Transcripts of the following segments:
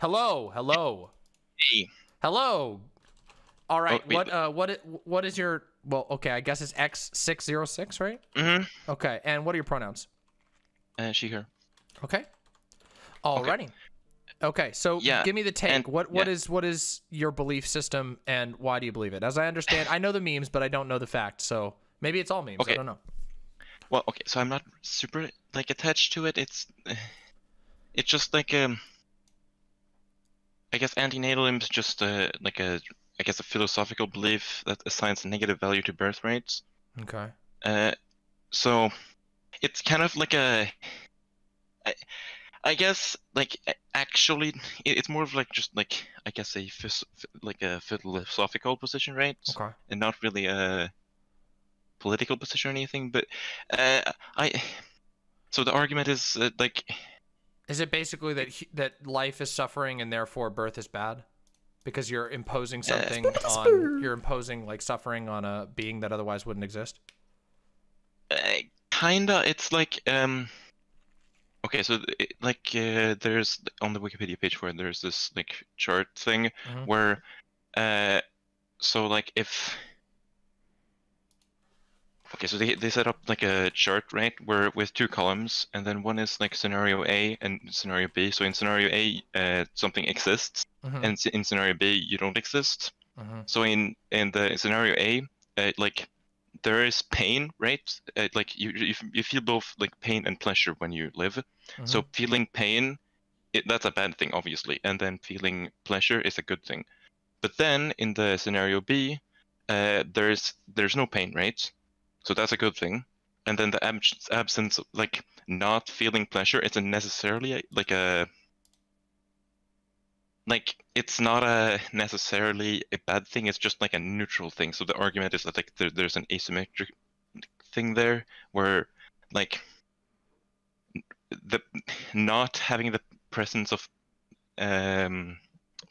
Hello, hello. Hey. Hello. All right. Oh, what is your? Well, okay. I guess it's X606, right? Mm-hmm. Okay. And what are your pronouns? She, her. Okay. Alrighty. Okay. Okay, so yeah, give me the take. What is your belief system and why do you believe it? As I understand, I know the memes, but I don't know the facts. So maybe it's all memes. Okay. I don't know. Well, okay, so I'm not super like attached to it. It's just like I guess anti-natalism is just like a philosophical belief that assigns negative value to birth rates. Okay. So it's kind of like a. I guess, like, actually, it's more of, like, just, like, I guess a philosophical position, right? Okay. And not really a political position or anything, but so the argument is, like... Is it basically that life is suffering and therefore birth is bad? Because you're imposing something on... You're imposing, like, suffering on a being that otherwise wouldn't exist? Kinda. It's like, Okay, so like there's on the Wikipedia page where there's this like chart thing where, so like if okay, so they set up like a chart right where with two columns and then one is like scenario A and scenario B. So in scenario A, something exists, and in scenario B you don't exist. So in the scenario A, like. There is pain, right? Like you feel both like pain and pleasure when you live. So feeling pain, that's a bad thing, obviously, and then feeling pleasure is a good thing. But then in the scenario B, there's no pain, right? So that's a good thing. And then the absence, of, like not feeling pleasure, isn't necessarily like a like it's not a necessarily a bad thing. It's just like a neutral thing. So the argument is that like there's an asymmetric thing there where like the not having the presence of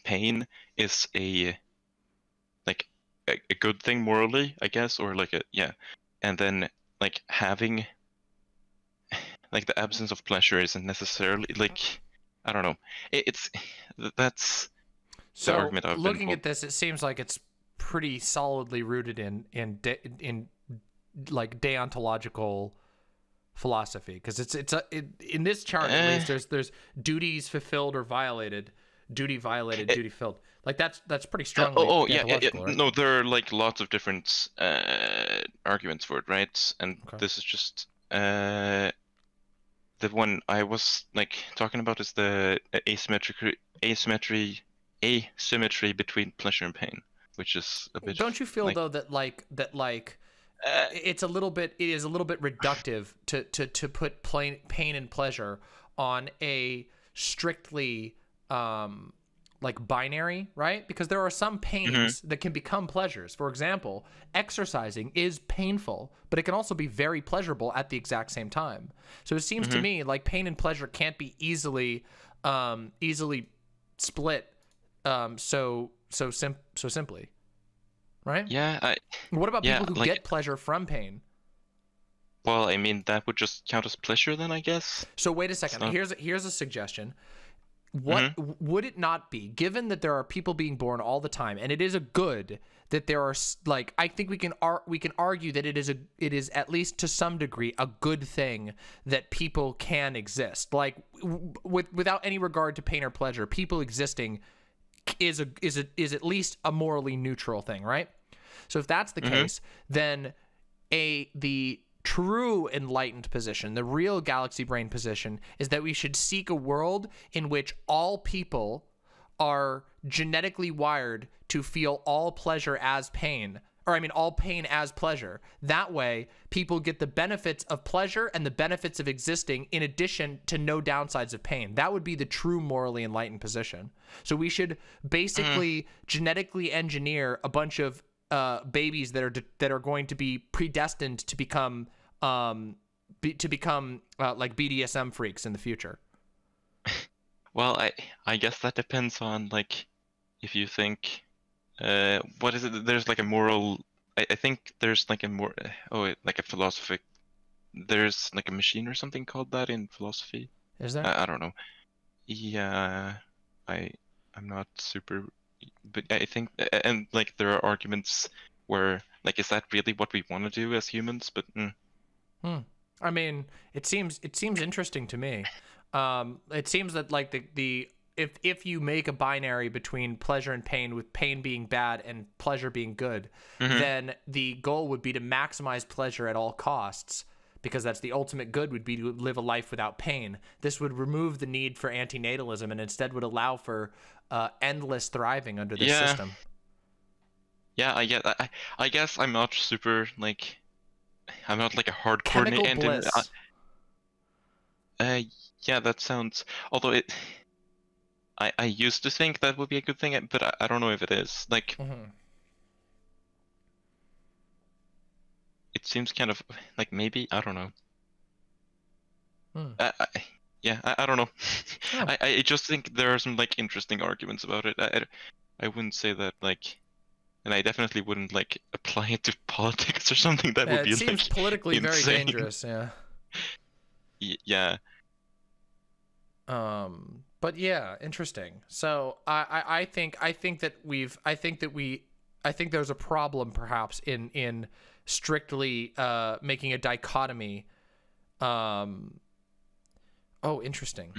pain is a like a good thing morally, I guess, or like a yeah. And then like having like the absence of pleasure isn't necessarily like. I don't know. That's so the argument I've looking at this. It seems like it's pretty solidly rooted in like deontological philosophy because it's in this chart at least there's duties fulfilled or violated, duty violated, duty filled. Like that's pretty strongly. Yeah. Right? No, there are like lots of different arguments for it, right? And this is just. The one I was like talking about is the asymmetry between pleasure and pain, which is a bit. Don't you feel like, though that it's a little bit reductive to put pain and pleasure on a strictly like binary, right? Because there are some pains that can become pleasures. For example, exercising is painful, but it can also be very pleasurable at the exact same time. So it seems to me like pain and pleasure can't be easily split so simply, right? Yeah. What about people who like, get pleasure from pain? Well, I mean that would just count as pleasure then, I guess. So wait a second. Not... Here's a suggestion. What would it not be, given that there are people being born all the time, and it is a good that there are like I think we can argue that it is at least to some degree a good thing that people can exist like without any regard to pain or pleasure. People existing is at least a morally neutral thing, right? So if that's the case, then the true enlightened position, the real galaxy brain position, is that we should seek a world in which all people are genetically wired to feel all pleasure as pain, or I mean all pain as pleasure. That way people get the benefits of pleasure and the benefits of existing in addition to no downsides of pain. That would be the true morally enlightened position. So we should basically genetically engineer a bunch of babies that are going to be predestined to become like BDSM freaks in the future. Well, I guess that depends on like if you think what is it? There's like a moral. I think there's like a more like a philosophic. There's like a machine or something called that in philosophy. Is there? I don't know. Yeah, I'm not super, but I think, and like there are arguments where like, is that really what we want to do as humans? But I mean, it seems interesting to me. It seems that like if you make a binary between pleasure and pain, with pain being bad and pleasure being good, then the goal would be to maximize pleasure at all costs, because that's the ultimate good, would be to live a life without pain. This would remove the need for antinatalism and instead would allow for endless thriving under this system. Yeah, I guess I'm not super, like, I'm not like a hardcore... Chemical bliss. Yeah, that sounds... Although it... I used to think that would be a good thing, but I don't know if it is. Like... It seems kind of like maybe, I don't know. I don't know. Yeah. I just think there are some like interesting arguments about it. I wouldn't say that like, and I definitely wouldn't like apply it to politics or something. That would be like, it seems politically insane. Very dangerous. Yeah. Yeah. But yeah, interesting. So I think there's a problem perhaps in strictly making a dichotomy. Oh, interesting.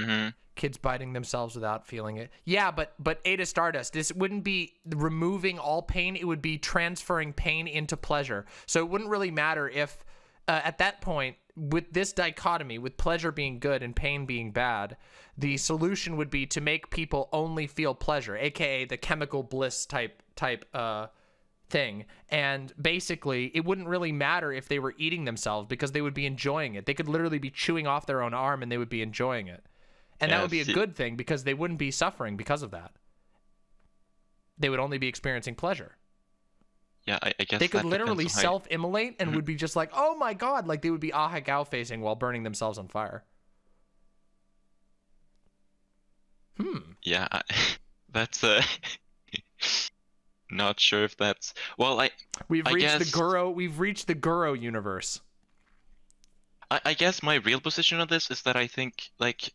Kids biting themselves without feeling it. Yeah, but Ada Stardust, this wouldn't be removing all pain. It would be transferring pain into pleasure. So it wouldn't really matter if at that point, with this dichotomy, with pleasure being good and pain being bad, the solution would be to make people only feel pleasure, aka the chemical bliss type thing. And basically it wouldn't really matter if they were eating themselves, because they would be enjoying it. They could literally be chewing off their own arm and they would be enjoying it, and that would be a good thing, because they wouldn't be suffering because of that. They would only be experiencing pleasure. Yeah, I guess they could literally self-immolate and would be just like, oh my god, like they would be Ah Hegel facing while burning themselves on fire. Yeah, that's not sure if that's, well, I guess... we've reached the Guru universe. I guess my real position on this is that I think like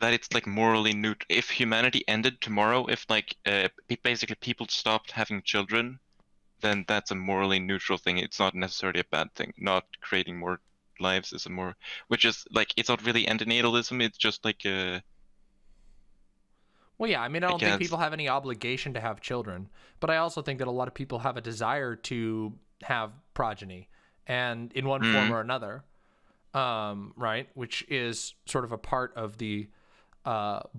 that it's like morally neutral. If humanity ended tomorrow, if like basically people stopped having children, then that's a morally neutral thing. It's not necessarily a bad thing. Not creating more lives is a more, which is like, it's not really antinatalism. It's just like a... Well, yeah, I mean, I don't think people have any obligation to have children, but I also think that a lot of people have a desire to have progeny, and in one form or another, right? Which is sort of a part of the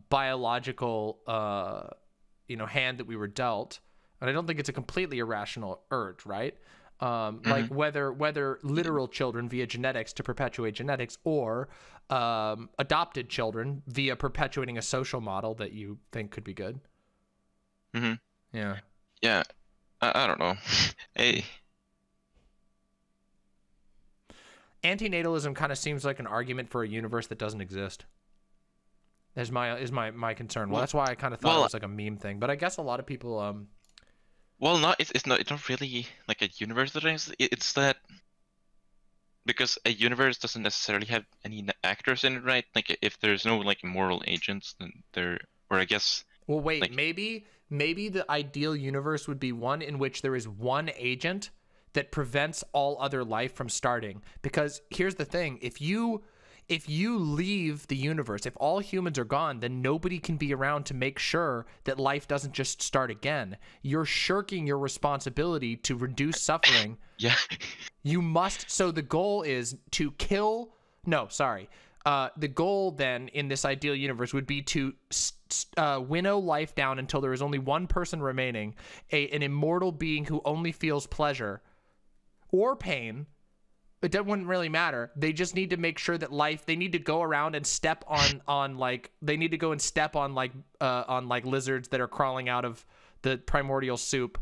biological hand that we were dealt, and I don't think it's a completely irrational urge, right? Like whether literal children via genetics to perpetuate genetics, or adopted children via perpetuating a social model that you think could be good. Yeah, I don't know. Hey, antinatalism kind of seems like an argument for a universe that doesn't exist. Is my concern. Well, that's why I kind of thought it was like a meme thing, but I guess a lot of people. Well, it's not really like a universe that it's that, because a universe doesn't necessarily have any actors in it, right? Like if there's no like moral agents, then there, or I guess. Well, wait, like, maybe the ideal universe would be one in which there is one agent that prevents all other life from starting. Because here's the thing: if you leave the universe, if all humans are gone, then nobody can be around to make sure that life doesn't just start again. You're shirking your responsibility to reduce suffering. Yeah. You must. So the goal is to kill. No, sorry. The goal then in this ideal universe would be to winnow life down until there is only one person remaining, an immortal being who only feels pleasure or pain. It wouldn't really matter. They just need to make sure that life, they need to go around and step on like, they need to go and step on like lizards that are crawling out of the primordial soup,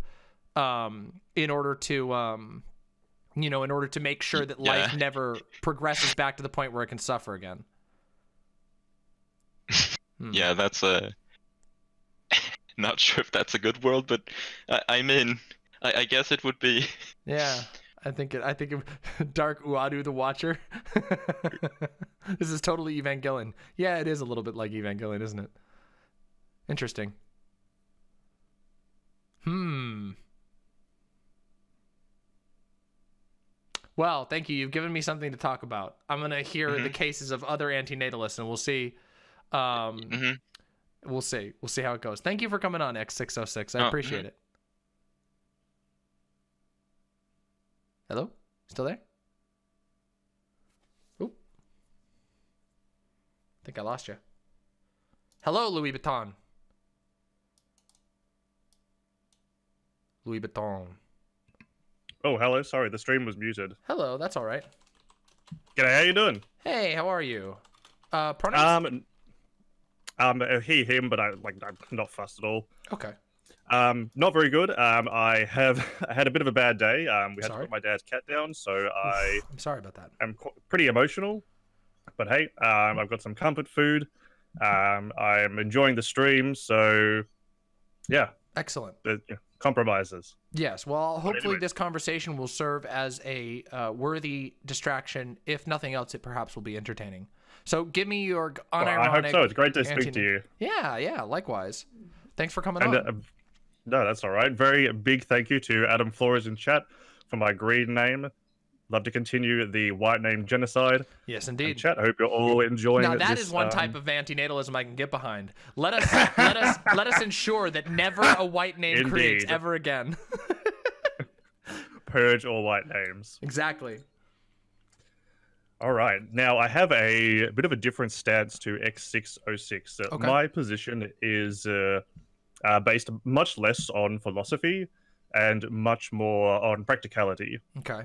in order to, you know, in order to make sure that life never progresses back to the point where it can suffer again. Yeah, that's a, not sure if that's a good world, but I guess it would be. Yeah. I think Dark Uadu the Watcher. This is totally Evangelion. Yeah, it is a little bit like Evangelion, isn't it? Interesting. Well, thank you. You've given me something to talk about. I'm going to hear the cases of other antinatalists, and we'll see. We'll see. We'll see how it goes. Thank you for coming on, X606. I appreciate it. Hello? Still there? Oop. I think I lost you. Hello, Louis Vuitton. Louis Vuitton. Oh, hello. Sorry, the stream was muted. Hello, that's all right. G'day, how you doing? Hey, how are you? Pronouns? He, him, but I'm not fussed at all. Okay. Not very good. I had a bit of a bad day. We had to put my dad's cat down, so I'm sorry about that. I'm pretty emotional, but hey, I've got some comfort food. I'm enjoying the stream, so yeah. Excellent. Yeah. Compromises. Yes. Well, hopefully this conversation will serve as a worthy distraction. If nothing else, it perhaps will be entertaining. So give me your unironic. Well, I hope so. It's great to speak to you. Yeah. Yeah. Likewise. Thanks for coming on. No, that's all right. Very big thank you to Adam Flores in chat for my green name. Love to continue the white name genocide. Yes, indeed. In chat, I hope you're all enjoying. Now that is one type of antinatalism I can get behind. Let us let us ensure that never a white name creates ever again. Purge all white names. Exactly. All right. Now I have a bit of a different stance to X606. Okay. My position is based much less on philosophy and much more on practicality. Okay.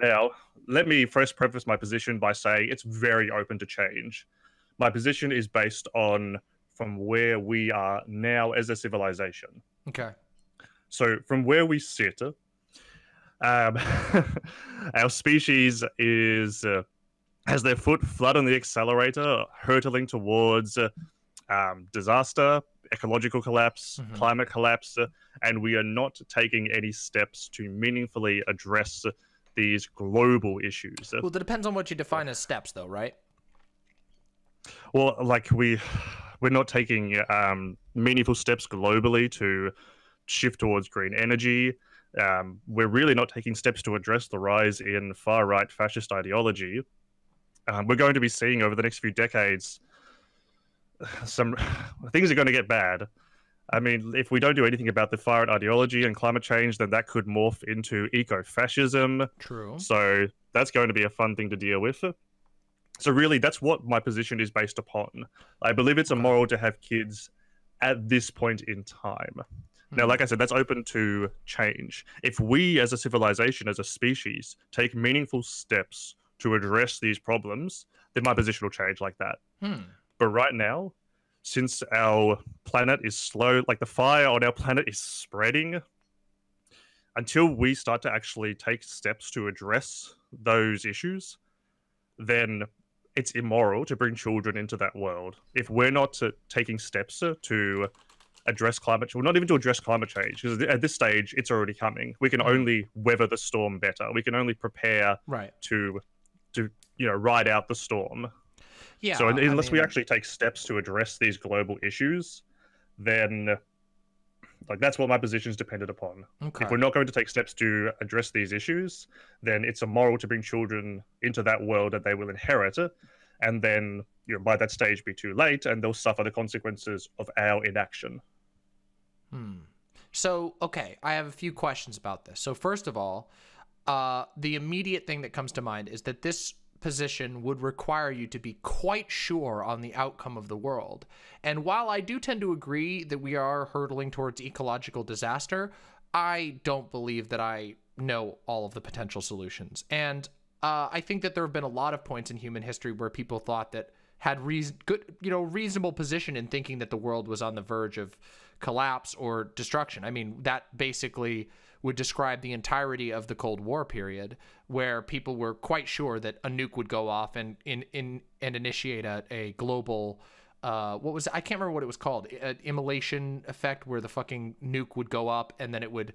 Now, let me first preface my position by saying it's very open to change. My position is based on from where we are now as a civilization. Okay. So from where we sit, our species is has their foot flat on the accelerator, hurtling towards disaster, ecological collapse, climate collapse, and we are not taking any steps to meaningfully address these global issues. Well, it depends on what you define as steps, though, right? Well, like we're not taking meaningful steps globally to shift towards green energy. We're really not taking steps to address the rise in far-right fascist ideology. We're going to be seeing over the next few decades some things are going to get bad. I mean, if we don't do anything about the far-right ideology and climate change, then that could morph into eco-fascism. True. So that's going to be a fun thing to deal with. So really, that's what my position is based upon. I believe it's immoral to have kids at this point in time. Now, like I said, that's open to change. If we as a civilization, as a species, take meaningful steps to address these problems, then my position will change like that. But right now, since our planet is slow, like the fire on our planet is spreading, until we start to actually take steps to address those issues, then it's immoral to bring children into that world. If we're not taking steps to address climate change, well, not even to address climate change, because at this stage, it's already coming. We can only weather the storm better. We can only prepare to ride out the storm. Yeah, so unless we actually take steps to address these global issues, then that's what my position is dependent upon. Okay. If we're not going to take steps to address these issues, then it's immoral to bring children into that world that they will inherit, and then by that stage be too late, and they'll suffer the consequences of our inaction. So, okay, I have a few questions about this. So first of all, the immediate thing that comes to mind is that this position would require you to be quite sure on the outcome of the world. And while I do tend to agree that we are hurtling towards ecological disaster, I don't believe that I know all of the potential solutions. And I think that there have been a lot of points in human history where people thought that had reasonable position in thinking that the world was on the verge of collapse or destruction. I mean, that basically would describe the entirety of the Cold War period, where people were quite sure that a nuke would go off and initiate a global, what was it? I can't remember what it was called, an immolation effect, where the fucking nuke would go up and then it would,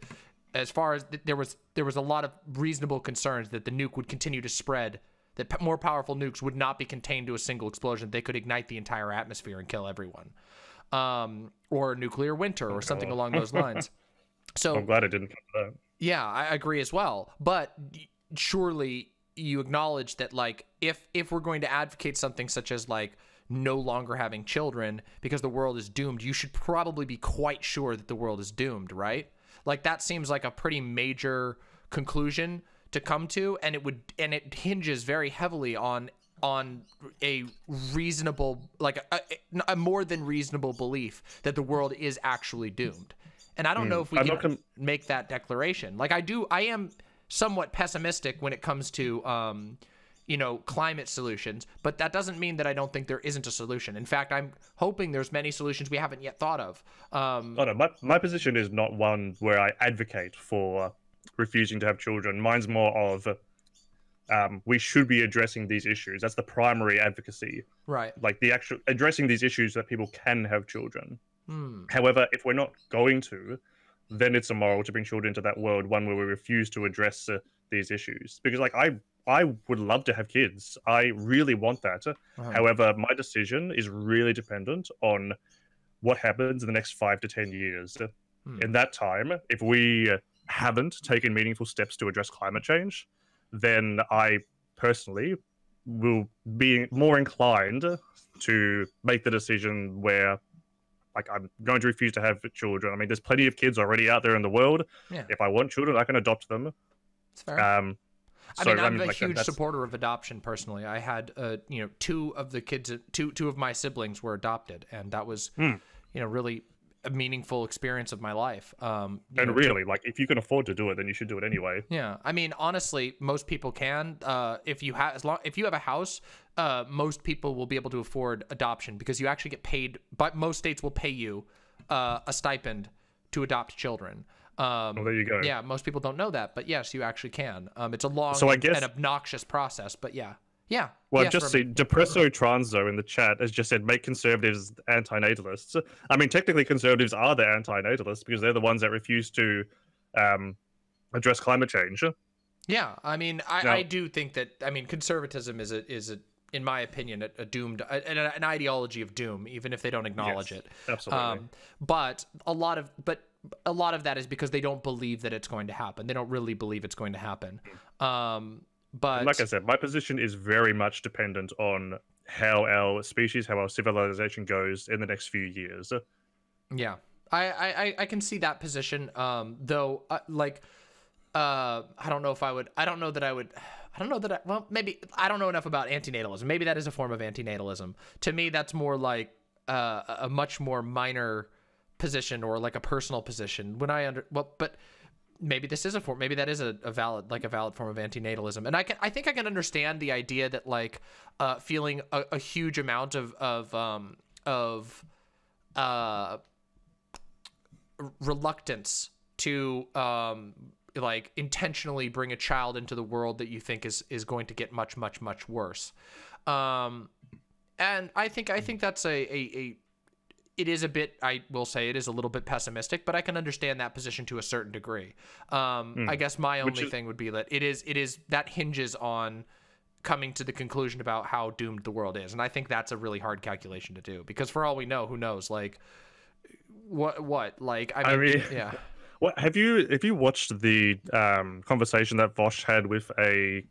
as far as there was a lot of reasonable concerns that the nuke would continue to spread, that more powerful nukes would not be contained to a single explosion. They could ignite the entire atmosphere and kill everyone. or nuclear winter or something along those lines. So I'm glad I didn't come to that. Yeah, I agree as well. But surely you acknowledge that, like, if we're going to advocate something such as, like, no longer having children because the world is doomed, you should probably be quite sure that the world is doomed, right? Like, that seems like a pretty major conclusion to come to, and it hinges very heavily on a reasonable, like a more than reasonable belief that the world is actually doomed. And I don't know if we can make that declaration. Like, I am somewhat pessimistic when it comes to you know, climate solutions, but that doesn't mean that I don't think there isn't a solution. In fact, I'm hoping there's many solutions we haven't yet thought of. Oh, no, my position is not one where I advocate for refusing to have children. Mine's more of we should be addressing these issues. That's the primary advocacy, right? Like, the actual addressing these issues so that people can have children. However, if we're not going to, then it's immoral to bring children into that world, one where we refuse to address these issues. Because, like, I would love to have kids. I really want that. However, my decision is really dependent on what happens in the next 5 to 10 years. In that time, if we haven't taken meaningful steps to address climate change, then I personally will be more inclined to make the decision where, like, I'm going to refuse to have children. I mean, there's plenty of kids already out there in the world. Yeah. If I want children, I can adopt them. That's fair. I mean, I'm a huge supporter of adoption personally. I had, you know, two of my siblings were adopted, and that was, you know, really a meaningful experience of my life. Like, if you can afford to do it, then you should do it anyway. Yeah, I mean, honestly, most people can. If you have a house, most people will be able to afford adoption, because you actually get paid. But most states will pay you a stipend to adopt children. Well, there you go. Yeah, most people don't know that, but yes, you actually can. It's a long and obnoxious process, but yeah. Yeah. Well, I've just seen Depresso Transo in the chat has just said, make conservatives anti-natalists. I mean, technically conservatives are the anti-natalists, because they're the ones that refuse to address climate change. Yeah, I mean, I do think that, I mean, conservatism is in my opinion, a doomed, an ideology of doom, even if they don't acknowledge it. Absolutely. But a lot of that is because they don't believe that it's going to happen. They don't really believe it's going to happen. But like I said, my position is very much dependent on how our species, how our civilization goes in the next few years. Yeah, I can see that position. Though, I don't know if I would. I don't know that I would. I don't know that. Well, maybe I don't know enough about antinatalism. Maybe that is a form of antinatalism. To me, that's more like a much more minor position, or like a personal position. But maybe this is a form. Maybe that is a valid form of antinatalism. And I think I can understand the idea that, like, feeling a huge amount of reluctance to like intentionally bring a child into the world that you think is going to get much worse. And I think that's it is a bit, I will say it is a little bit pessimistic, but I can understand that position to a certain degree. I guess my only thing would be that it is that hinges on coming to the conclusion about how doomed the world is. And I think that's a really hard calculation to do, because for all we know, who knows, like what, like, I mean yeah. What, have you watched the conversation that Vosh had with a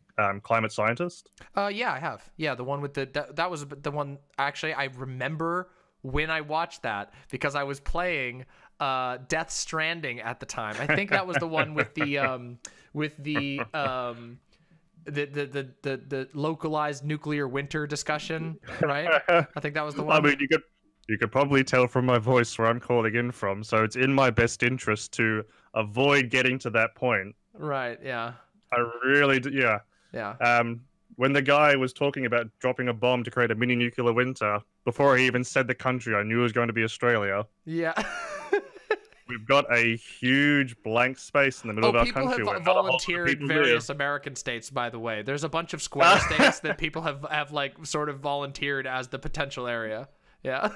climate scientist? Yeah, I have. Yeah, the one with that was the one. Actually, I remember when I watched that, because I was playing Death Stranding at the time. I think that was the one with the localized nuclear winter discussion, right? I think that was the one. I mean, you could probably tell from my voice where I'm calling in from, so it's in my best interest to avoid getting to that point. Right, yeah. I really do, yeah. Yeah. When the guy was talking about dropping a bomb to create a mini nuclear winter, before he even said the country, I knew it was going to be Australia. Yeah. We've got a huge blank space in the middle of our country. People have volunteered various American states, by the way. There's a bunch of square states that people have like sort of volunteered as the potential area. Yeah.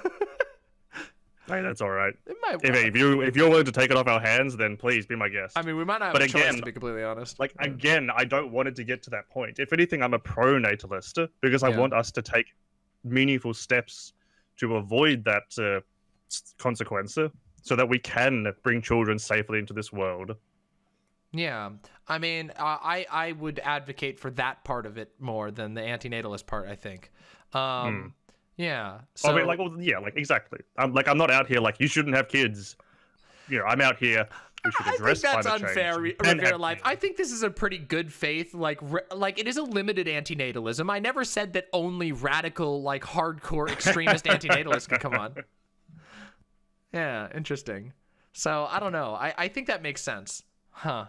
Hey, that's all right. It might work. If you're willing to take it off our hands, then please be my guest. I mean, we might not have a choice, to be completely honest. Like, again, I don't want it to get to that point. If anything, I'm a pro-natalist, because I want us to take meaningful steps to avoid that consequence, so that we can bring children safely into this world. Yeah, I mean, I would advocate for that part of it more than the antinatalist part, I think. Yeah. So I mean, like, well, yeah, like, exactly. I'm not out here like, you shouldn't have kids. You know, I'm out here. We should address climate change. I think that's unfair, Revere Life. I think this is a pretty good faith, like it is a limited antinatalism. I never said that only radical, like hardcore extremist antinatalists could come on. Yeah, interesting. So I don't know. I think that makes sense, huh?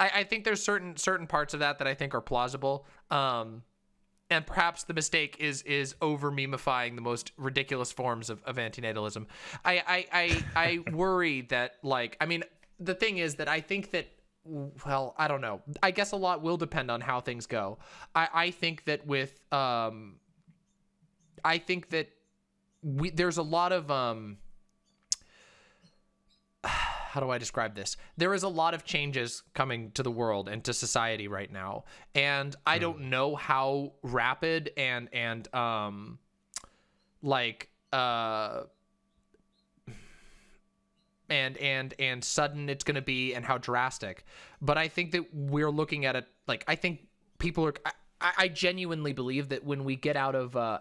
I think there's certain parts of that I think are plausible. And perhaps the mistake is over memifying the most ridiculous forms of antinatalism. I worry that, like, I mean, the thing is that I think that, well, I don't know. I guess a lot will depend on how things go. I think that with, I think that there's a lot of, how do I describe this? There is a lot of changes coming to the world and to society right now. And I don't know how rapid and sudden it's going to be and how drastic, but I think that we're looking at it like, I think people are, I genuinely believe that when we get out of the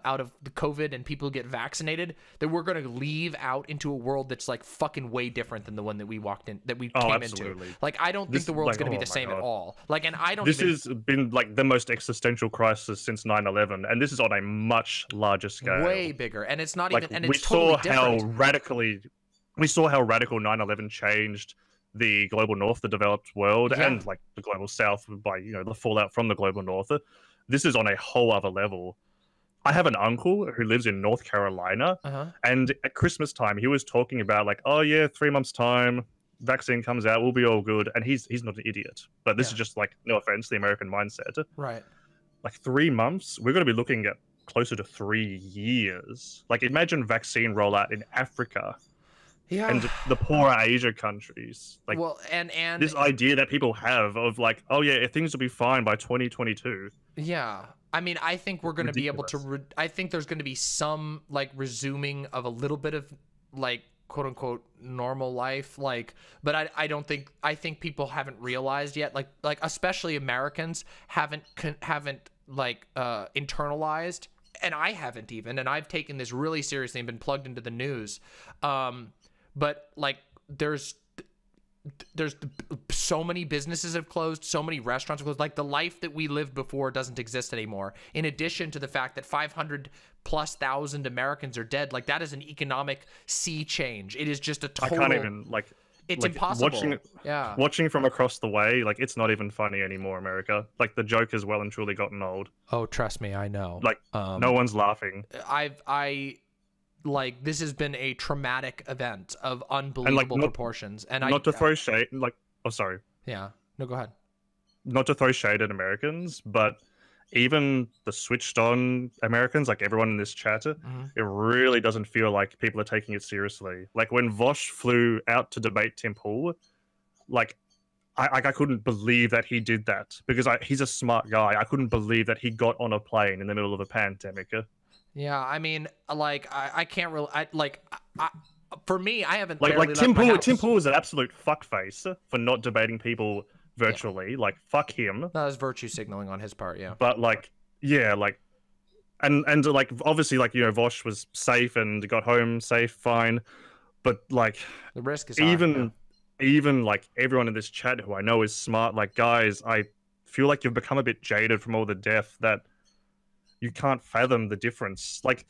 COVID and people get vaccinated, that we're going to leave out into a world that's like fucking way different than the one that we walked in, that we came absolutely. Into. Like, I don't think the world's going to be the same at all. Like, and I don't. This has been like the most existential crisis since 9/11, and this is on a much larger scale, way bigger. And it's not like, even. And it's totally different. We saw how radical 9/11 changed the global north, the developed world, and like the global south by, you know, the fallout from the global north. This is on a whole other level. I have an uncle who lives in North Carolina, and at Christmas time, he was talking about like, oh yeah, 3 months time, vaccine comes out, we'll be all good. And he's not an idiot, but this is just like, no offense, the American mindset. Right. Like 3 months, we're going to be looking at closer to 3 years. Like imagine vaccine rollout in Africa. Yeah. And the poorer Asia countries, like, well, and this idea that people have of like, oh yeah, things will be fine by 2022. Yeah, I mean, I think we're going to be able to. I think there's going to be some like resuming of a little bit of like quote unquote normal life, like, but I don't think, I think people haven't realized yet, like especially Americans haven't like internalized, and I haven't even, and I've taken this really seriously and been plugged into the news. But like there's so many businesses have closed, so many restaurants have closed. Like the life that we lived before doesn't exist anymore. In addition to the fact that 500,000+ Americans are dead, like that is an economic sea change. It is just a total. I can't even like. It's like, impossible. Watching from across the way, like it's not even funny anymore, America. Like the joke has well and truly gotten old. Oh, trust me, I know. Like no one's laughing. Like this has been a traumatic event of unbelievable proportions. And not to throw shade, like, oh, sorry. Yeah, no, go ahead. Not to throw shade at Americans, but even the switched on Americans, like everyone in this chat, it really doesn't feel like people are taking it seriously. Like when Vosh flew out to debate Tim Pool, like I couldn't believe that he did that because he's a smart guy. I couldn't believe that he got on a plane in the middle of a pandemic. Yeah, I mean, like, I can't really, for me, I haven't like Tim Pool is an absolute fuckface for not debating people virtually. Like, fuck him. That was virtue signaling on his part, yeah. But like, yeah, like, and like, obviously, like, you know, Vosh was safe and got home safe, fine. But like, the risk is even like everyone in this chat who I know is smart. Like, guys, I feel like you've become a bit jaded from all the death that you can't fathom the difference. Like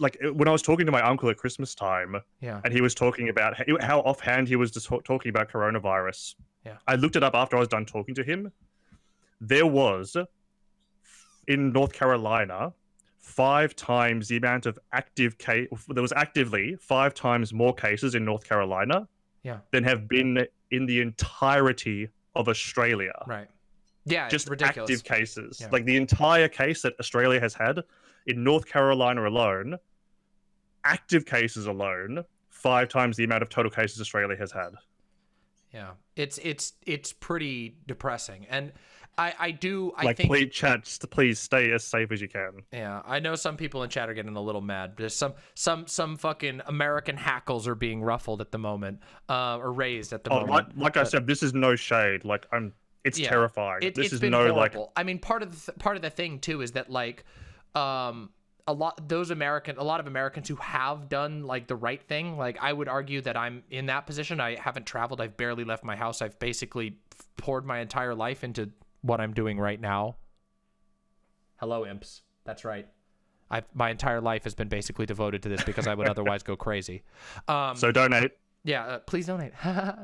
when I was talking to my uncle at Christmas time, and he was talking about how offhand he was just talking about coronavirus. Yeah. I looked it up after I was done talking to him. There was, in North Carolina, 5 times the amount of active case. There was actively 5 times more cases in North Carolina than have been in the entirety of Australia. Right. Yeah, just ridiculous. Active cases. Yeah. Like the entire case that Australia has had in North Carolina alone, active cases alone, 5 times the amount of total cases Australia has had. Yeah, it's pretty depressing, and I think please, chat, please stay as safe as you can. Yeah, I know some people in chat are getting a little mad. There's some fucking American hackles are being ruffled at the moment, or raised at the moment. Like I said, this is no shade. Like it's yeah, terrifying. This is no horrible. Like, I mean, part of the thing too is that like, a lot of Americans who have done like the right thing, like I would argue that I'm in that position. I haven't traveled. I've barely left my house. I've basically poured my entire life into what I'm doing right now. Hello, imps. That's right. My entire life has been basically devoted to this because I would otherwise go crazy. So donate. Yeah, please donate.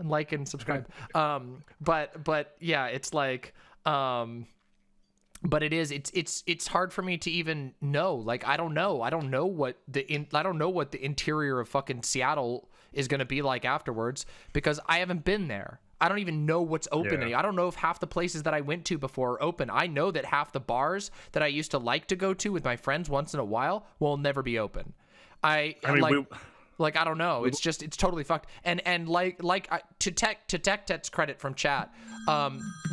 Like and subscribe. But yeah, it's like but it's hard for me to even know. Like I don't know what the interior of fucking Seattle is going to be like afterwards, because I haven't been there. I don't even know what's open. Yeah. I don't know if half the places that I went to before are open. I know that half the bars that I used to like to go to with my friends once in a while will never be open. I mean, like I don't know. It's just it's totally fucked. And like to TechTet's credit from chat,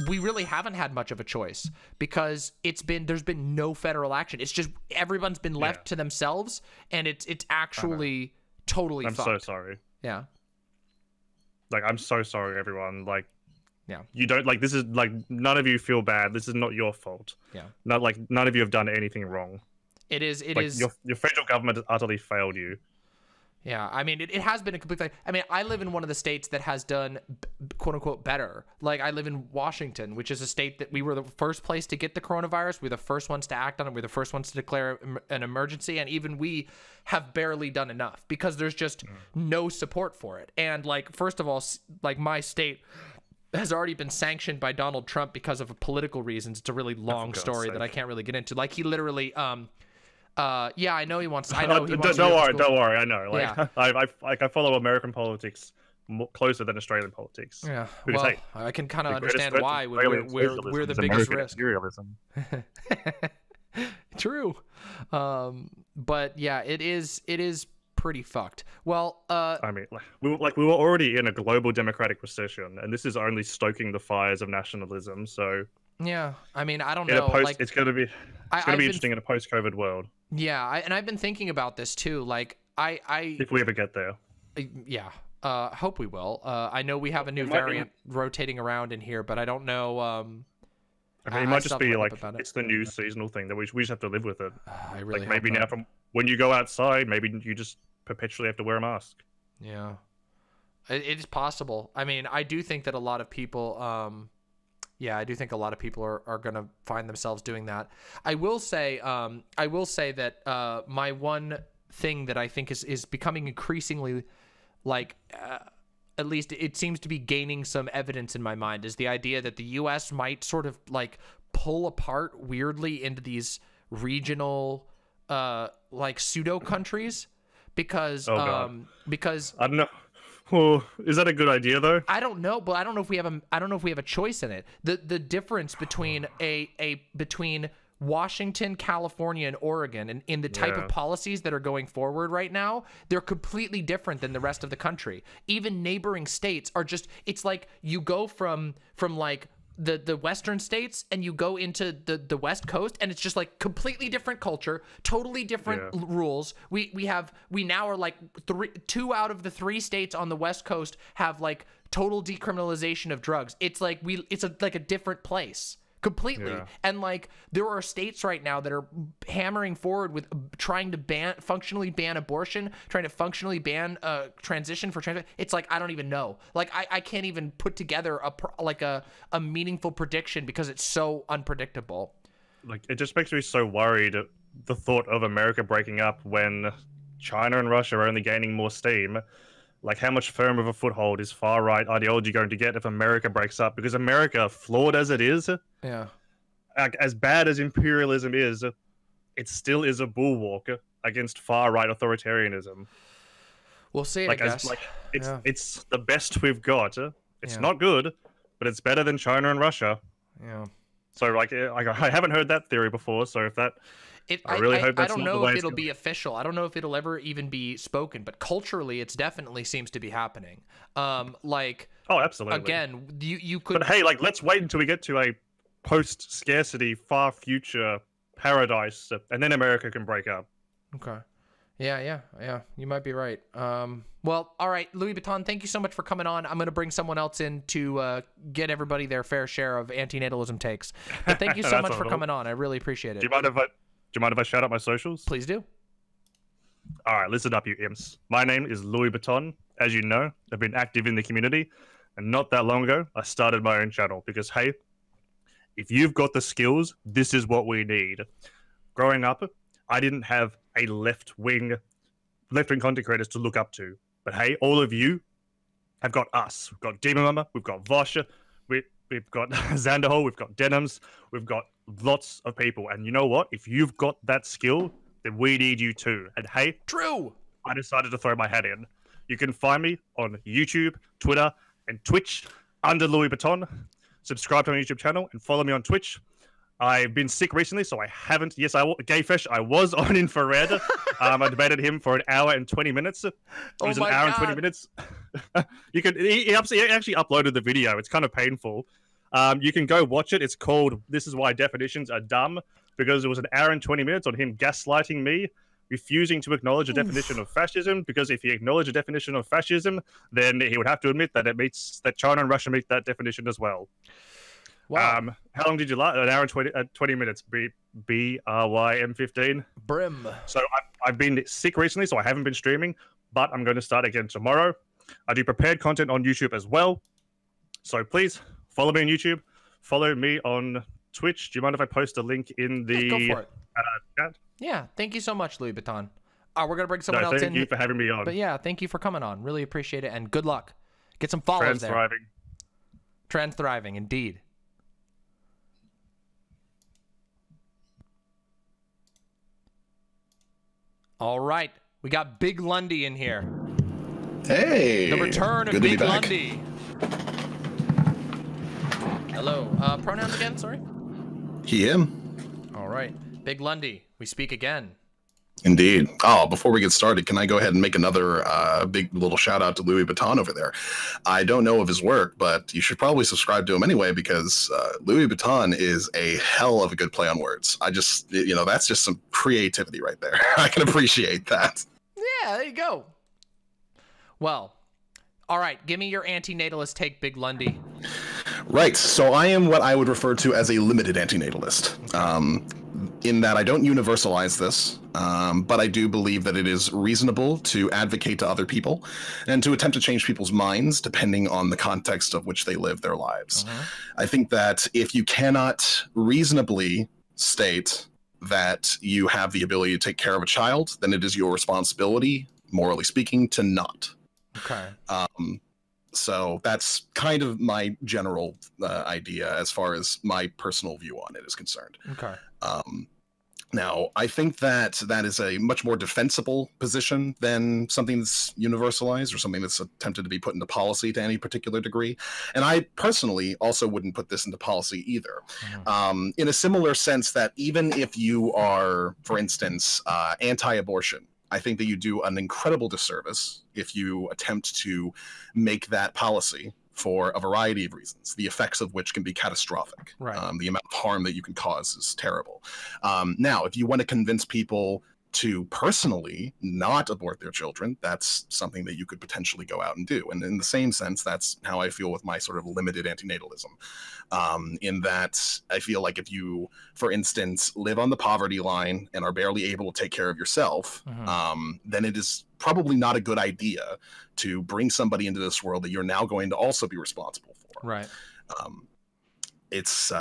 we really haven't had much of a choice because there's been no federal action. It's just everyone's been left to themselves, and it's actually totally fucked. I'm so sorry. Yeah. Like I'm so sorry, everyone. Like, yeah, you don't like this is like none of you feel bad. This is not your fault. Yeah. Not like none of you have done anything wrong. It is. It like, is. Your federal government has utterly failed you. Yeah, I mean, it has been a complete thing. I mean, I live in one of the states that has done, quote unquote, better. Like, I live in Washington, which is a state that we were the first place to get the coronavirus. We were the first ones to act on it. We were the first ones to declare an emergency. And even we have barely done enough because there's just no support for it. And, like, first of all, like, my state has already been sanctioned by Donald Trump because of political reasons. It's a really long story that I can't really get into. Like, he literally... yeah, I know he wants. I know he wants. Don't worry. I know. Like, yeah. I follow American politics more closer than Australian politics. Yeah. Well, I can kind of understand why we're the biggest risk. Imperialism. True. But yeah, it is pretty fucked. Well, I mean, we were already in a global democratic recession, and this is only stoking the fires of nationalism. So. Yeah, I mean, I don't know. Like, it's gonna be interesting in a post-COVID world. Yeah, and I've been thinking about this too. Like, if we ever get there, yeah, hope we will. I know we have a new variant rotating around in here, but I don't know. I mean, it might just be like it's the new seasonal thing that we just have to live with it. I really like maybe now from when you go outside, maybe you just perpetually have to wear a mask. Yeah, it is possible. I mean, I do think that a lot of people. Yeah, I do think a lot of people are going to find themselves doing that. I will say that my one thing that I think is becoming increasingly, like, at least it seems to be gaining some evidence in my mind, is the idea that the U.S. might sort of, like, pull apart weirdly into these regional, like, pseudo-countries because... Oh, God. Because... I don't know. Well, is that a good idea though? I don't know, but I don't know if we have a choice in it. The difference between between Washington, California, and Oregon, and in the type of policies that are going forward right now, they're completely different than the rest of the country. Even neighboring states are just. It's like you go from like the western states and you go into the west coast, and it's just like completely different culture, totally different rules. We now are like two out of the 3 states on the west coast have like total decriminalization of drugs. It's like it's like a different place completely. And like there are states right now that are hammering forward with trying to functionally ban abortion, trying to functionally ban transition for trans. It's like I don't even know, like I can't even put together a meaningful prediction because it's so unpredictable. Like it just makes me so worried at the thought of America breaking up when China and Russia are only gaining more steam. Like, how much firmer of a foothold is far-right ideology going to get if America breaks up? Because America, flawed as it is, as bad as imperialism is, it still is a bulwark against far-right authoritarianism. We'll see, like, I guess. Like, it's the best we've got. It's not good, but it's better than China and Russia. Yeah. So like I haven't heard that theory before. So if that, I really hope that's not the way. I don't know if it'll be official. I don't know if it'll ever even be spoken. But culturally, it definitely seems to be happening. Like oh, absolutely. Again, you could. But hey, like let's wait until we get to a post-scarcity, far future paradise, and then America can break up. Okay. Yeah. You might be right. Well, all right, Louis Vuitton, thank you so much for coming on. I'm going to bring someone else in to get everybody their fair share of anti-natalism takes. But thank you so much for coming on. I really appreciate it. Do you mind if I shout out my socials? Please do. All right, listen up, you imps. My name is Louis Vuitton. As you know, I've been active in the community. And not that long ago, I started my own channel because, hey, if you've got the skills, this is what we need. Growing up, I didn't have a left-wing content creators to look up to. But hey, all of you have got us. We've got Demon Mama, we've got Vosh, we've got Xanderhole, we've got Denims, we've got lots of people. And you know what? If you've got that skill, then we need you too. And hey, true. I decided to throw my hat in. You can find me on YouTube, Twitter, and Twitch under Louis Vuitton. Subscribe to my YouTube channel and follow me on Twitch. I've been sick recently, so I haven't. Yes, GayFesh, I was on infrared. I debated him for 1 hour and 20 minutes. It was an hour and 20 minutes. You could. He actually uploaded the video. It's kind of painful. You can go watch it. It's called "This Is Why Definitions Are Dumb," because it was 1 hour and 20 minutes on him gaslighting me, refusing to acknowledge a definition of fascism. Because if he acknowledged a definition of fascism, then he would have to admit that China and Russia meet that definition as well. Wow. How long did you last? 1 hour and 20 minutes. BRYM15. Brim. So I've been sick recently, so I haven't been streaming, but I'm going to start again tomorrow. I do prepared content on YouTube as well. So please follow me on YouTube. Follow me on Twitch. Do you mind if I post a link in the chat? Yeah. Thank you so much, Louis Vuitton. We're going to bring someone else in. Thank you for having me on. But yeah, thank you for coming on. Really appreciate it. And good luck. Get some follows there. Trans-thriving. Trans-thriving, indeed. All right, we got Big Lundy in here. Hey, the return of Big Lundy. Hello. Pronouns again? Sorry. He, him. All right, Big Lundy. We speak again. Indeed. Oh, before we get started, can I go ahead and make another big little shout out to Louis Vuitton over there? I don't know of his work, but you should probably subscribe to him anyway, because Louis Vuitton is a hell of a good play on words. I just, you know, that's just some creativity right there. I can appreciate that. Yeah, there you go. Well, all right. Give me your anti-natalist take, Big Lundy. Right. So I am what I would refer to as a limited anti-natalist. In that I don't universalize this, but I do believe that it is reasonable to advocate to other people and to attempt to change people's minds depending on the context of which they live their lives. I think that if you cannot reasonably state that you have the ability to take care of a child, then it is your responsibility, morally speaking, to not. Okay. So that's kind of my general idea as far as my personal view on it is concerned. Okay. Now, I think that that is a much more defensible position than something that's universalized or something that's attempted to be put into policy to any particular degree. And I personally also wouldn't put this into policy either. In a similar sense that even if you are, for instance, anti-abortion, I think that you do an incredible disservice if you attempt to make that policy for a variety of reasons, the effects of which can be catastrophic. Right. The amount of harm that you can cause is terrible. Now, if you want to convince people to personally not abort their children, that's something that you could potentially go out and do. And in the same sense, that's how I feel with my sort of limited antinatalism, in that I feel like if you, for instance, live on the poverty line and are barely able to take care of yourself, then it is probably not a good idea to bring somebody into this world that you're now going to also be responsible for. Right. It's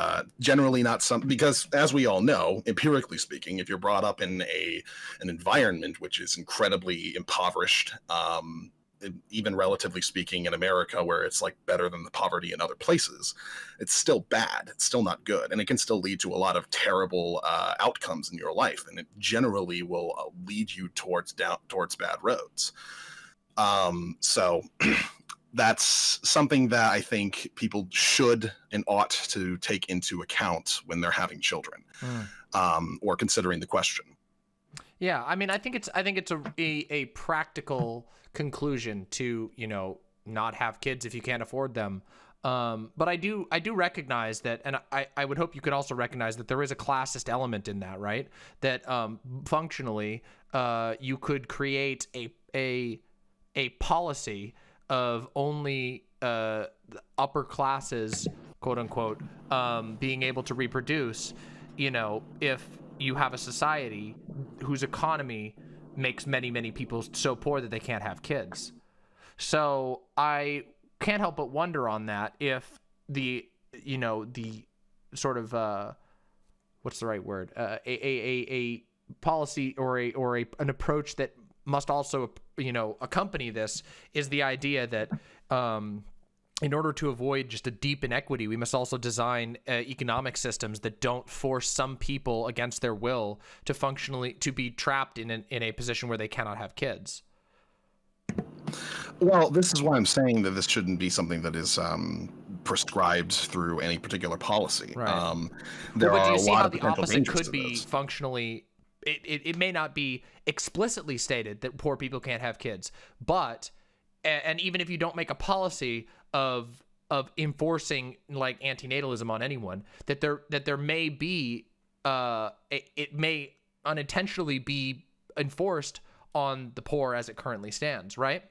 generally not something, because as we all know, empirically speaking, if you're brought up in an environment which is incredibly impoverished, even relatively speaking in America, where it's like better than the poverty in other places, it's still bad. It's still not good. And it can still lead to a lot of terrible outcomes in your life. And it generally will lead you towards bad roads. So that's something that I think people should and ought to take into account when they're having children, or considering the question. Yeah, I mean, I think it's a practical conclusion to, you know, not have kids if you can't afford them. But I do recognize that, and I would hope you could also recognize that there is a classist element in that, right? That functionally, you could create a policy of only the upper classes, quote unquote, being able to reproduce, you know, if you have a society whose economy makes many, many people so poor that they can't have kids. So I can't help but wonder on that, if the, you know, the sort of what's the right word, a policy or an approach that must also, you know, accompany this is the idea that in order to avoid just a deep inequity, we must also design economic systems that don't force some people against their will to functionally to be trapped in a position where they cannot have kids. Well, this is why I'm saying that this shouldn't be something that is prescribed through any particular policy. Right. There are a lot of potential dangers to this. But do you see how the opposite could be functionally? It may not be explicitly stated that poor people can't have kids, but and even if you don't make a policy of enforcing like antinatalism on anyone, that there may be it may unintentionally be enforced on the poor as it currently stands, right?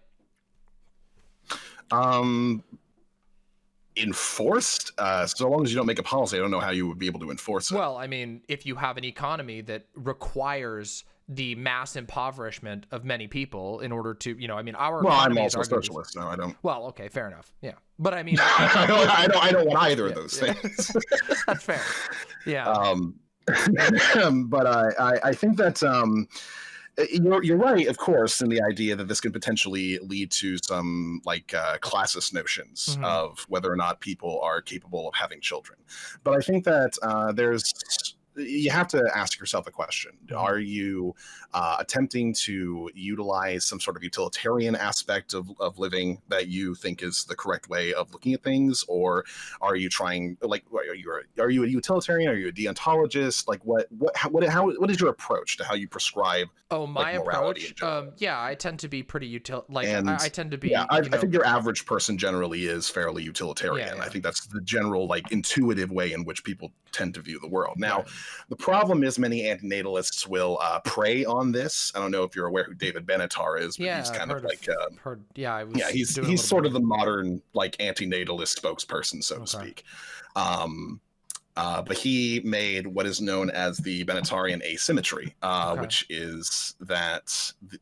Enforced? So long as you don't make a policy, I don't know how you would be able to enforce it. Well, I mean, if you have an economy that requires the mass impoverishment of many people in order to, you know, I mean, our well, I'm also a socialist, so I don't. Well, okay, fair enough. Yeah, but I mean, I don't want either of those things. That's fair. Yeah. But I think that you're right, of course, in the idea that this could potentially lead to some like classist notions of whether or not people are capable of having children. But I think that you have to ask yourself a question. Are you attempting to utilize some sort of utilitarian aspect of living that you think is the correct way of looking at things? Or are you trying, like, are you a utilitarian? Are you a deontologist? Like what is your approach to how you prescribe? Oh, my like, morality approach? Yeah, I tend to be pretty I think your average person generally is fairly utilitarian. Yeah, yeah. I think that's the general like intuitive way in which people tend to view the world. Now, right. The problem is many antinatalists will prey on this. I don't know if you're aware who David Benatar is, but yeah, he's kind of like he's sort of the modern like antinatalist spokesperson, so to speak. But he made what is known as the Benatarian asymmetry, which is that